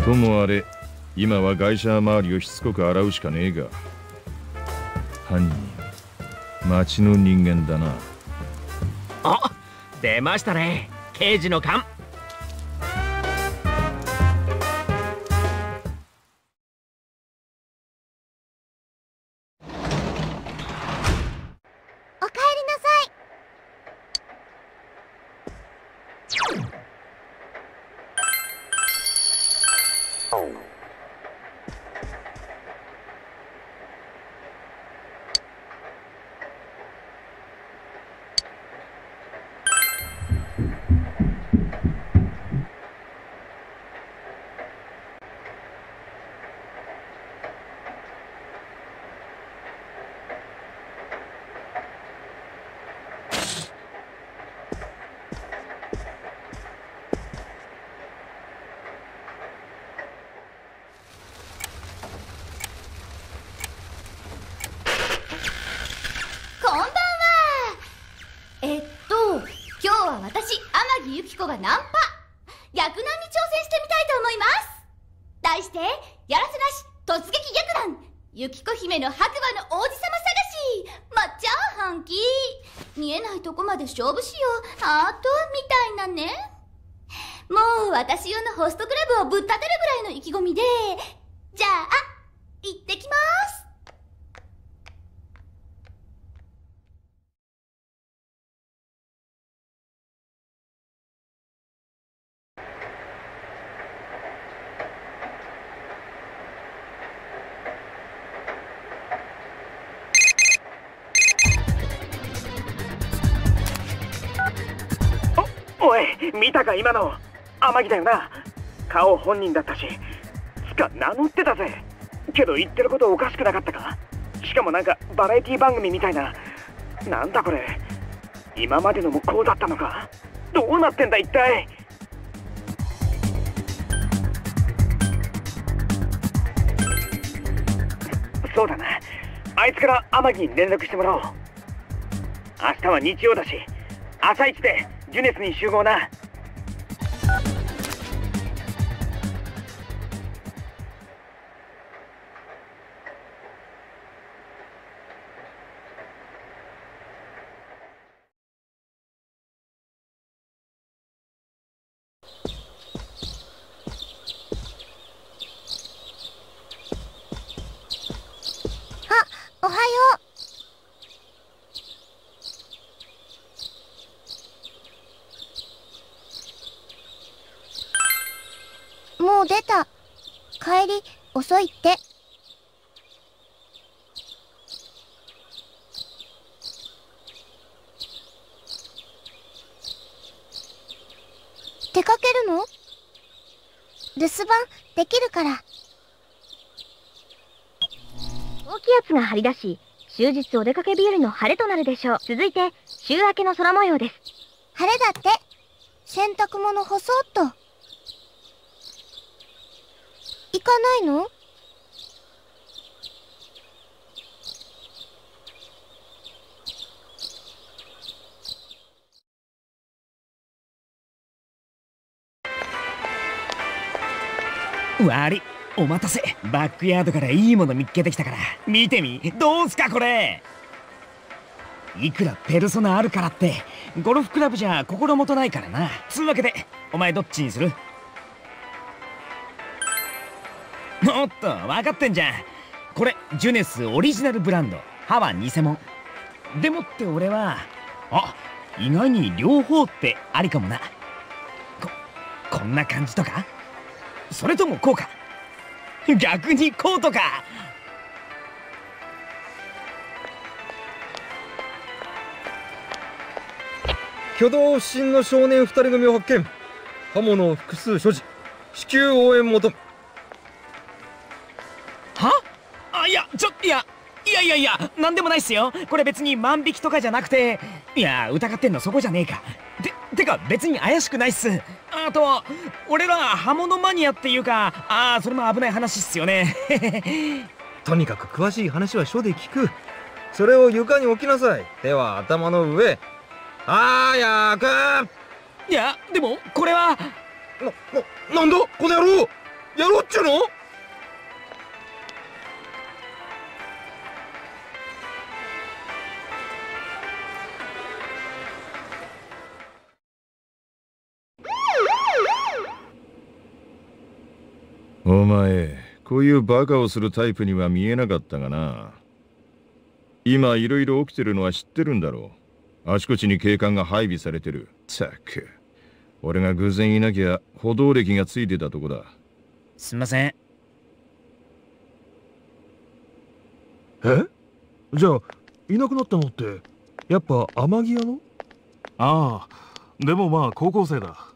ともあれ、今はガイシャ周りをしつこく洗うしかねえが、犯人町の人間だな。あ、出ましたね、刑事の勘。勝負しよう、ハートみたいなね。もう私用のホストクラブをぶっ立てるぐらいの意気込みで、じゃあ行ってきます。見たか、今の天城だよな。顔本人だったし、つか名乗ってたぜ。けど言ってることおかしくなかったか。しかもなんかバラエティ番組みたいな。なんだこれ、今までのもこうだったのか。どうなってんだ一体。そうだな、あいつから天城に連絡してもらおう。明日は日曜だし、朝一でジュネスに集合な。遅いって。出かけるの？留守番できるから。高気圧が張り出し、終日お出かけ日和の晴れとなるでしょう。続いて週明けの空模様です。晴れだって。洗濯物干そうっと。行かないの？悪い、お待たせ。バックヤードからいいもの見っけてきたから、見てみ。どうすかこれ。いくらペルソナあるからってゴルフクラブじゃ心もとないからな。つうわけで、お前どっちにする？おっと、分かってんじゃん。これジュネスオリジナルブランド、歯は偽物でもって。俺はあ、意外に両方ってありかもな。こんな感じとか、それともこうか、逆にこうとか。挙動不審の少年2人組を発見。刃物を複数所持、至急応援求む。は？いや、なんでもないっすよ。これ別に万引きとかじゃなくて、いや、疑ってんのそこじゃねえか。てか別に怪しくないっす。あと、俺ら刃物マニアっていうか、それも危ない話っすよね。とにかく詳しい話は署で聞く。それを床に置きなさい。手は頭の上。早く。いや、でもこれは。なんだこの野郎、やろうっちゅうの。お前、こういうバカをするタイプには見えなかったがな。今いろいろ起きてるのは知ってるんだろう。あちこちに警官が配備されてる。ったく、俺が偶然いなきゃ補導歴がついてたとこだ。すんません。え？じゃあいなくなったのってやっぱ天城屋の？ああ、でもまあ高校生だ。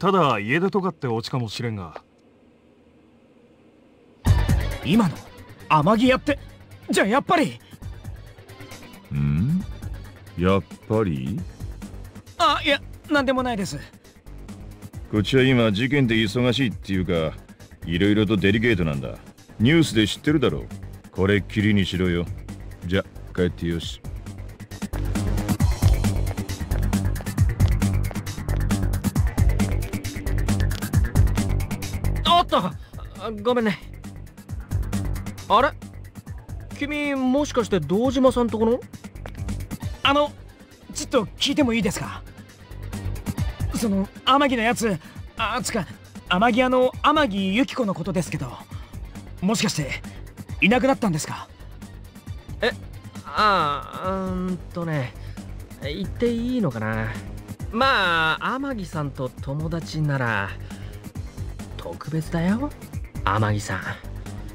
ただ家出とかってオチかもしれんが。今の天城屋って、じゃあやっぱりやっぱりいや、なんでもないです。こっちは今事件で忙しいっていうか、いろいろとデリケートなんだ。ニュースで知ってるだろう。これっきりにしろよ。じゃ帰ってよし。おっと、ごめんね。あれ、君もしかして堂島さんとこの？ちょっと聞いてもいいですか？その天城のやつ、つか天城屋の天城由紀子のことですけど、もしかしていなくなったんですか？言っていいのかな。まあ天城さんと友達なら特別だよ。天城さん、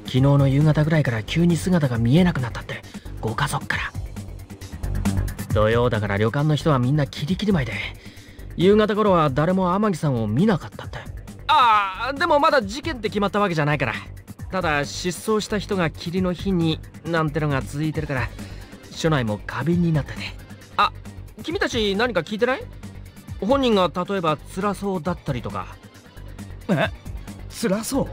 昨日の夕方ぐらいから急に姿が見えなくなったってご家族から。土曜だから旅館の人はみんなキリキリ舞で、夕方頃は誰も天城さんを見なかったって。でもまだ事件って決まったわけじゃないから。ただ失踪した人が霧の日になんてのが続いてるから、署内も過敏になってね。君たち何か聞いてない？本人が例えば辛そうだったりとか。辛そ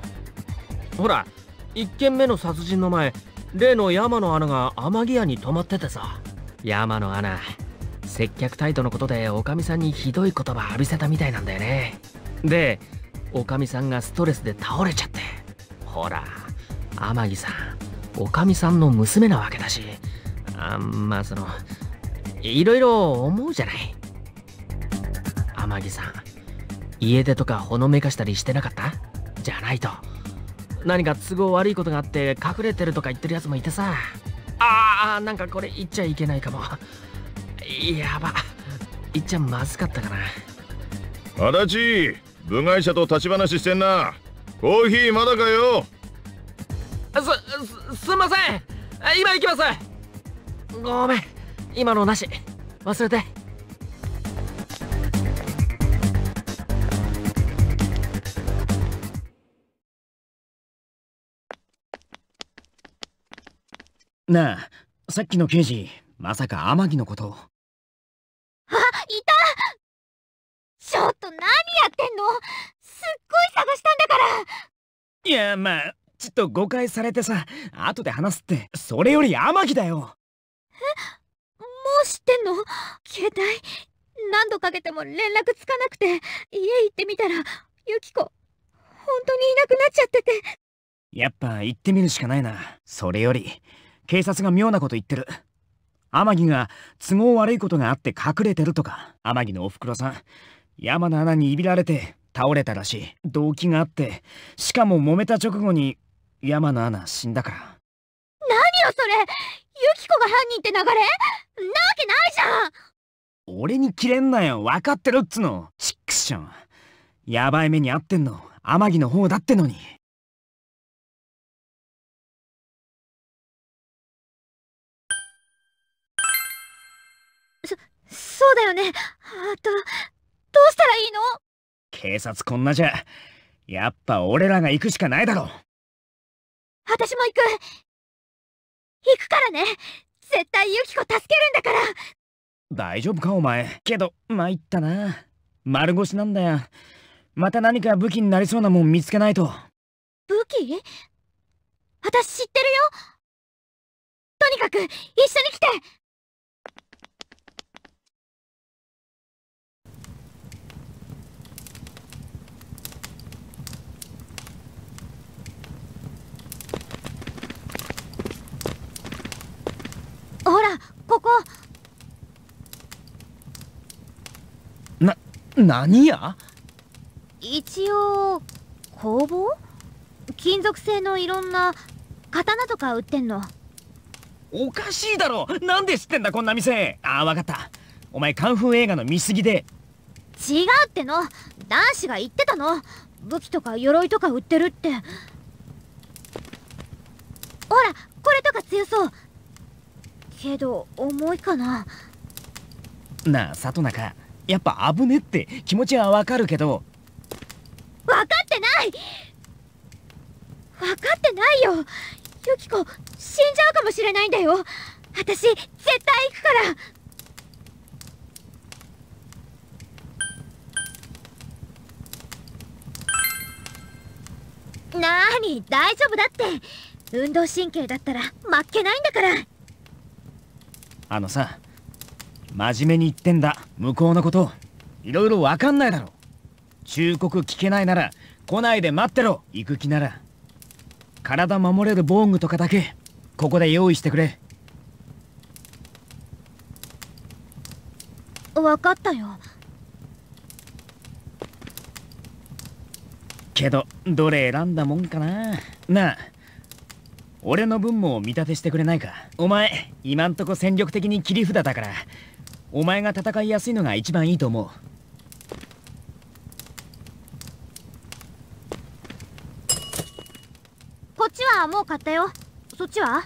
う？ほら、1件目の殺人の前、例の山野アナが天城屋に泊まっててさ。山野アナ、接客態度のことでおかみさんにひどい言葉浴びせたみたいなんだよね。で、おかみさんがストレスで倒れちゃって。ほら、天城さんおかみさんの娘なわけだし、いろいろ思うじゃない。天城さん、家出とかほのめかしたりしてなかった？じゃないと何か都合悪いことがあって隠れてるとか言ってるやつもいてさ。なんかこれ言っちゃいけないかも。やば、言っちゃまずかったかな。足立、部外者と立ち話してんな。コーヒーまだかよ。すんません、今行きます。ごめん、今のなし、忘れて。なあ、さっきの刑事、まさか天城のことを。いた。ちょっと何やってんの、すっごい探したんだから。いや、まあちょっと誤解されてさ、後で話すって。それより天城だよ。もう知ってんの？携帯何度かけても連絡つかなくて、家行ってみたらユキコ本当にいなくなっちゃってて。やっぱ行ってみるしかないな。それより警察が妙なこと言ってる。天城が都合悪いことがあって隠れてるとか。天城のおふくろさん、山の穴にいびられて倒れたらしい。動機があって、しかも揉めた直後に山の穴死んだから。何よそれ、ユキコが犯人って流れなわけないじゃん。俺にキレんなよ、分かってるっつの。チックション、やばい目に遭ってんの天城の方だってのに。そうだよね。どうしたらいいの？警察こんなじゃ、やっぱ俺らが行くしかないだろう。私も行く。行くからね。絶対ユキコ助けるんだから。大丈夫かお前。けど参ったな。丸腰なんだよ。また何か武器になりそうなもん見つけないと。武器？私知ってるよ。とにかく一緒に来て。ほらここ。何や？一応工房？金属製のいろんな刀とか売ってんの。おかしいだろ、なんで知ってんだこんな店。ああ分かった、お前カンフー映画の見過ぎで。違うっての、男子が言ってたの、武器とか鎧とか売ってるって。ほらこれとか強そうけど重いかな。なあ里中、やっぱ危ねって気持ちはわかるけど。分かってない分かってないよ。ユキコ死んじゃうかもしれないんだよ。私絶対行くから。なーに大丈夫だって、運動神経だったら負けないんだから。あのさ、真面目に言ってんだ、向こうのこといろいろわかんないだろ。忠告聞けないなら来ないで待ってろ。行く気なら体守れる防具とかだけここで用意してくれ。分かったよ。けどどれ選んだもんかな。なあ俺の分も見立てしてくれないか。お前今んとこ戦力的に切り札だから、お前が戦いやすいのが一番いいと思う。こっちはもう買ったよ。そっちは？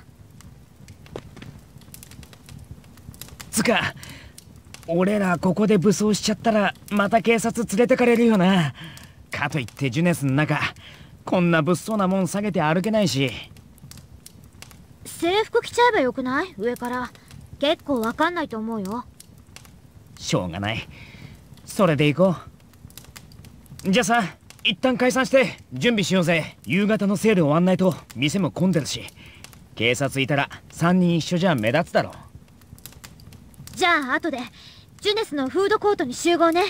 つか俺らここで武装しちゃったらまた警察連れてかれるよな。かといってジュネスの中こんな物騒なもん下げて歩けないし。制服着ちゃえばよくない？上から結構わかんないと思うよ。しょうがない、それで行こう。じゃあさ一旦解散して準備しようぜ。夕方のセール終わんないと店も混んでるし、警察いたら3人一緒じゃ目立つだろ。じゃあ後でジュネスのフードコートに集合ね。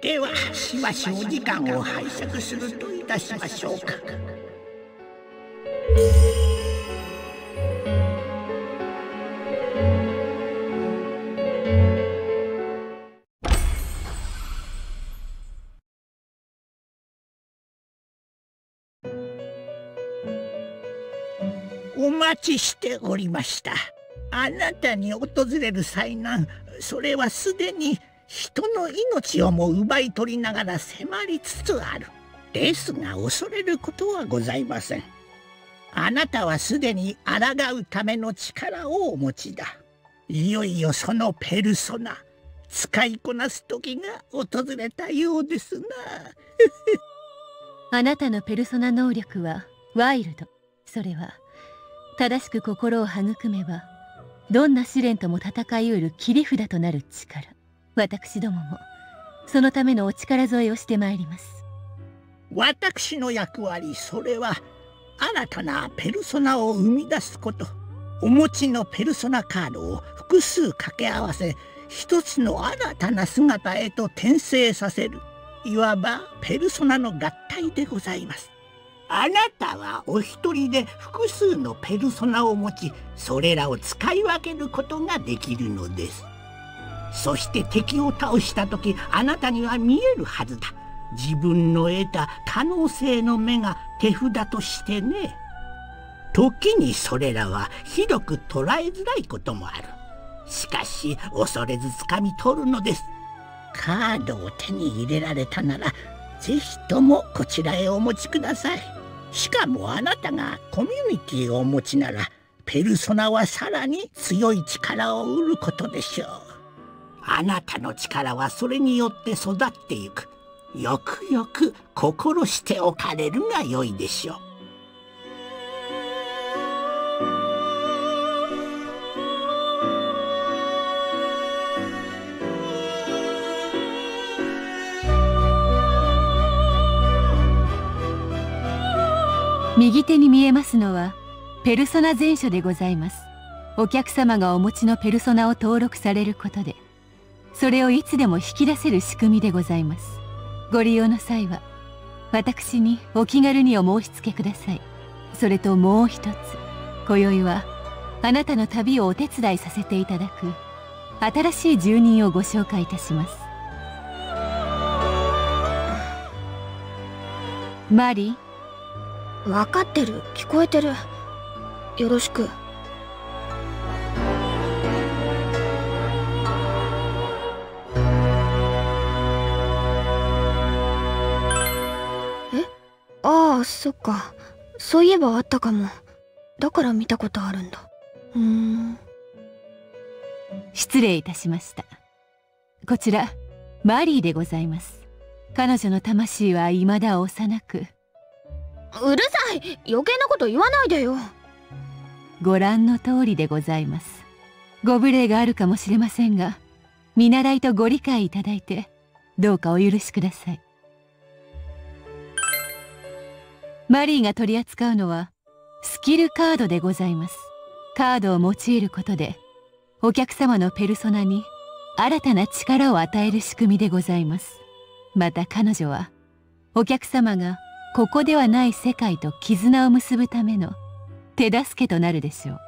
ではしばしお時間を拝借するといたしましょうか。お待ちしておりました。あなたに訪れる災難、それはすでに人の命をも奪い取りながら迫りつつある。ですが恐れることはございません。あなたはすでに抗うための力をお持ちだ。いよいよそのペルソナ使いこなす時が訪れたようですな。あなたのペルソナ能力はワイルド。それは正しく心を育めばどんな試練とも戦い得る切り札となる力。私どももそのためのお力添えをしてまいります。私の役割、それは新たなペルソナを生み出すこと。お持ちのペルソナカードを複数掛け合わせ、一つの新たな姿へと転生させる、いわばペルソナの合体でございます。あなたはお一人で複数のペルソナを持ち、それらを使い分けることができるのです。そして敵を倒した時、あなたには見えるはずだ。自分の得た可能性の目が手札としてね。時にそれらはひどく捉えづらいこともある。しかし恐れず掴み取るのです。カードを手に入れられたなら、ぜひともこちらへお持ちください。しかもあなたがコミュニティをお持ちなら、ペルソナはさらに強い力を得ることでしょう。あなたの力はそれによって育っていく。よくよく心しておかれるが良いでしょう。右手に見えますのはペルソナ全書でございます。お客様がお持ちのペルソナを登録されることで、それをいつでも引き出せる仕組みでございます。ご利用の際は私にお気軽にお申し付けください。それともう一つ、今宵はあなたの旅をお手伝いさせていただく新しい住人をご紹介いたします。マリー。分かってる、聞こえてる。よろしく。え、ああ、そっか。そういえばあったかも。だから見たことあるんだ。失礼いたしました。こちらマリーでございます。彼女の魂は未だ幼く。うるさい、余計なこと言わないでよ。ご覧の通りでございます。ご無礼があるかもしれませんが、見習いとご理解いただいて、どうかお許しください。マリーが取り扱うのはスキルカードでございます。カードを用いることで、お客様のペルソナに新たな力を与える仕組みでございます。また彼女はお客様がここではない世界と絆を結ぶための手助けとなるでしょう。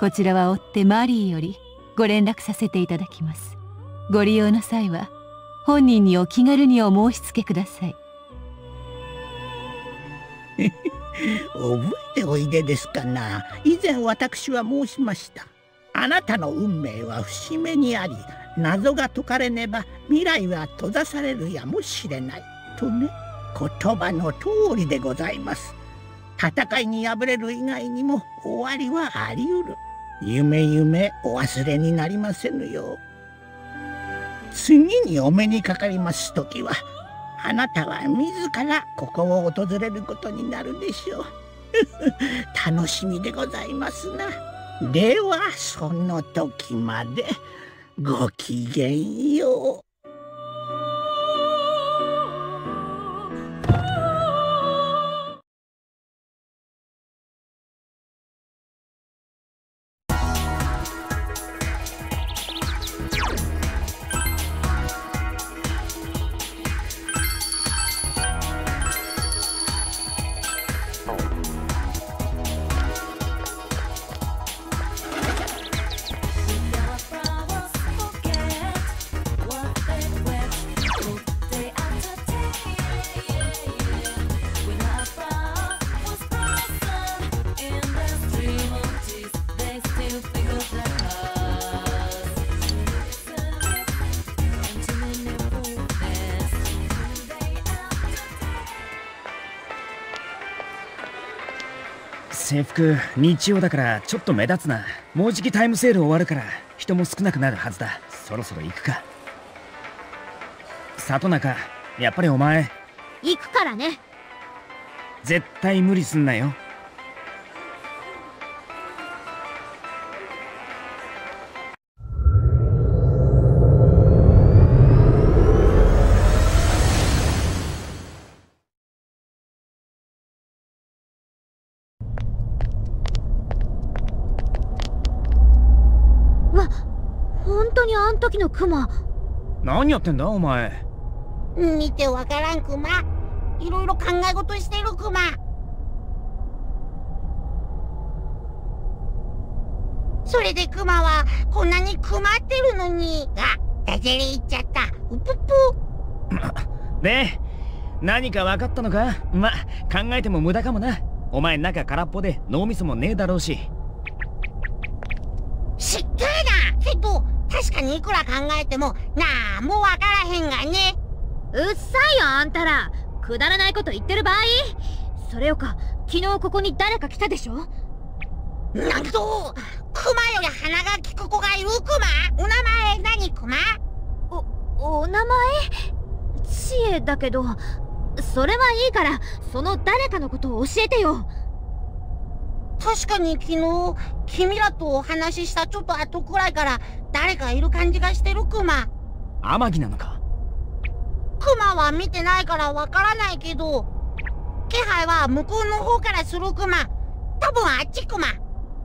こちらは追ってマリーよりご連絡させていただきます。ご利用の際は本人にお気軽にお申し付けください。覚えておいでですかな。以前私は申しました。あなたの運命は節目にあり、謎が解かれねば未来は閉ざされるやもしれないとね。言葉の通りでございます。戦いに敗れる以外にも終わりはあり得る。ゆめゆめお忘れになりませぬよう。次にお目にかかります時は、あなたは自らここを訪れることになるでしょう。楽しみでございますな。ではその時までごきげんよう。制服、日曜だからちょっと目立つな。もうじきタイムセール終わるから人も少なくなるはずだ。そろそろ行くか。里中、やっぱりお前。行くからね。絶対無理すんなよ。本当にあん時のクマ。何やってんだお前。見てわからんクマ。いろいろ考え事してるクマ。それでクマはこんなにクマってるのに。あ、ダジャレ言っちゃった。うぷぷ。で何か分かったのか。ま、考えても無駄かもな。お前中空っぽで脳みそもねえだろうし。しっけえな。けど確かにいくら考えてもなんも分からへんがね。うっさいよあんたら。くだらないこと言ってる場合。それよか昨日ここに誰か来たでしょ。なんとクマより鼻が利く子がいるクマ。お名前何クマ。お名前知恵だけど。それはいいからその誰かのことを教えてよ。確かに昨日君らとお話ししたちょっと後くらいから誰かいる感じがしてるクマ。天城なのか。クマは見てないからわからないけど気配は向こうの方からするクマ。多分あっちクマ。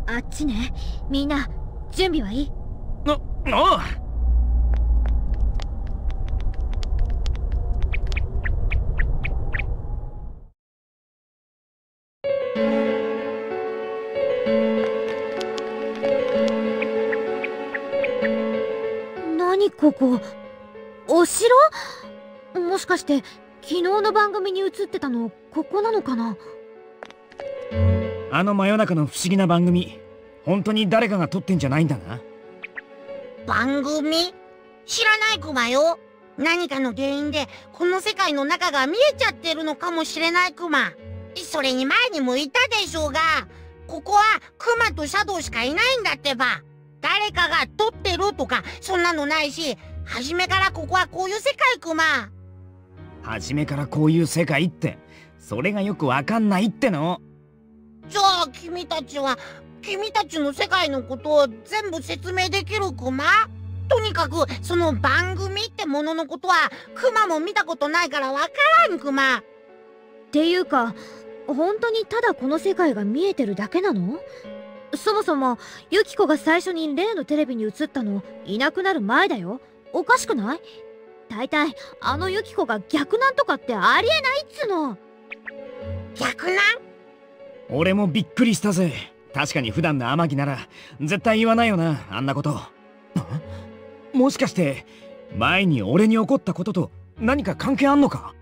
あっちね。みんな準備はいい？ああここ、お城？もしかして昨日の番組に映ってたのここなのかな。あの真夜中の不思議な番組、本当に誰かが撮ってんじゃないんだな。番組？知らないクマよ。何かの原因でこの世界の中が見えちゃってるのかもしれないクマ。それに前にも言ったでしょうが、ここはクマとシャドウしかいないんだってば。誰かが撮ってるとかそんなのないし、初めからここはこういう世界クマ。初めからこういう世界って、それがよくわかんないっての。じゃあ君たちは君たちの世界のことを全部説明できるクマ。とにかくその番組ってもののことはクマも見たことないからわからんクマ。っていうか本当にただこの世界が見えてるだけなの？そもそもユキコが最初に例のテレビに映ったのいなくなる前だよ。おかしくない？大体あのユキコが逆なんとかってありえないっつの。逆なん？俺もびっくりしたぜ。確かに普段の天城なら絶対言わないよなあんなこと。もしかして前に俺に起こったことと何か関係あんのか。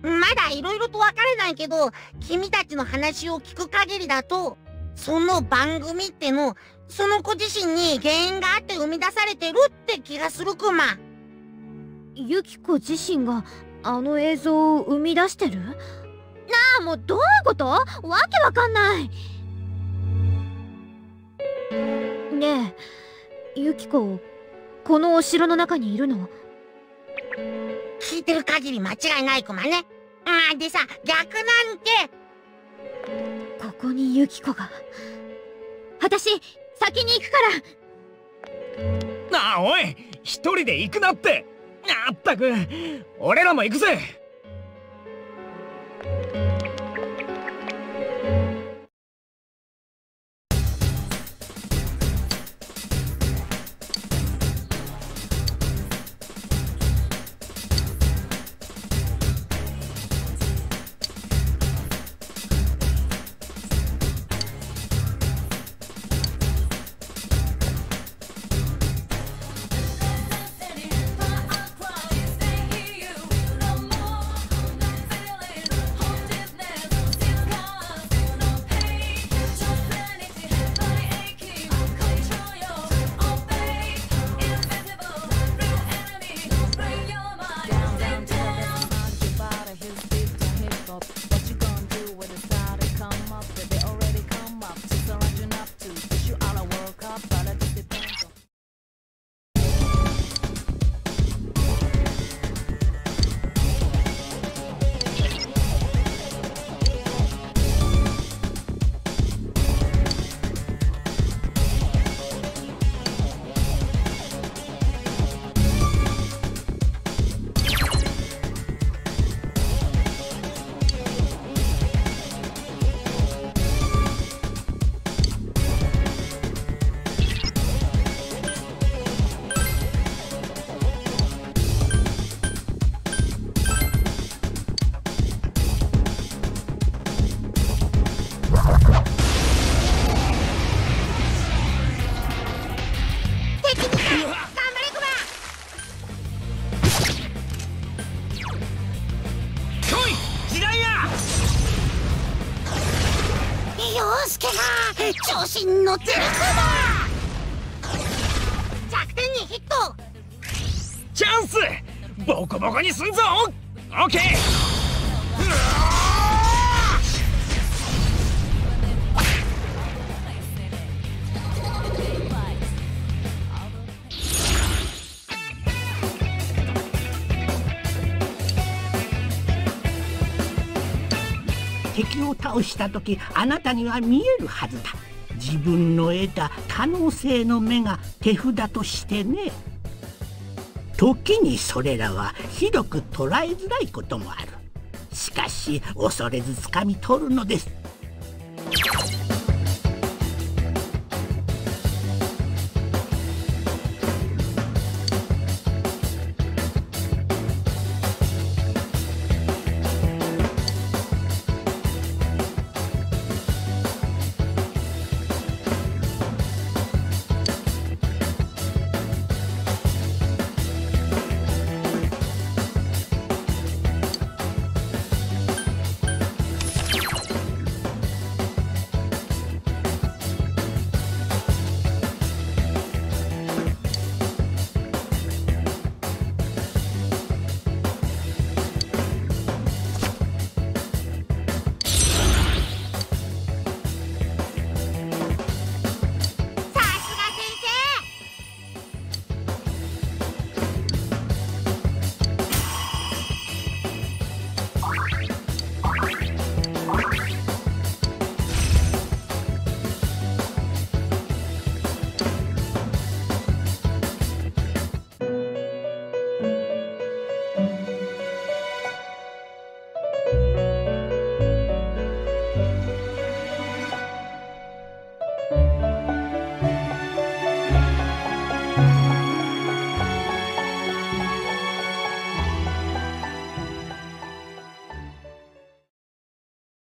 まだいろいろとわからないけど、君たちの話を聞く限りだとその番組っての、その子自身に原因があって生み出されてるって気がするクマ。ユキコ自身があの映像を生み出してる？なあ、もうどういうこと？わけわかんない。ねえユキコ、このお城の中にいるの？聞いてる限り間違いないクマね。あ、でさ、逆なんてここにユキコが。私先に行くから。なあおい、一人で行くなって。あったく、俺らも行くぜ。調子に乗ってるクマ。弱点にヒット。チャンス。ボコボコにすんぞ。オッケー。敵を倒した時、あなたには見えるはずだ。自分の得た可能性の芽が手札としてね。時にそれらはひどく捉えづらいこともある。しかし恐れず掴み取るのです。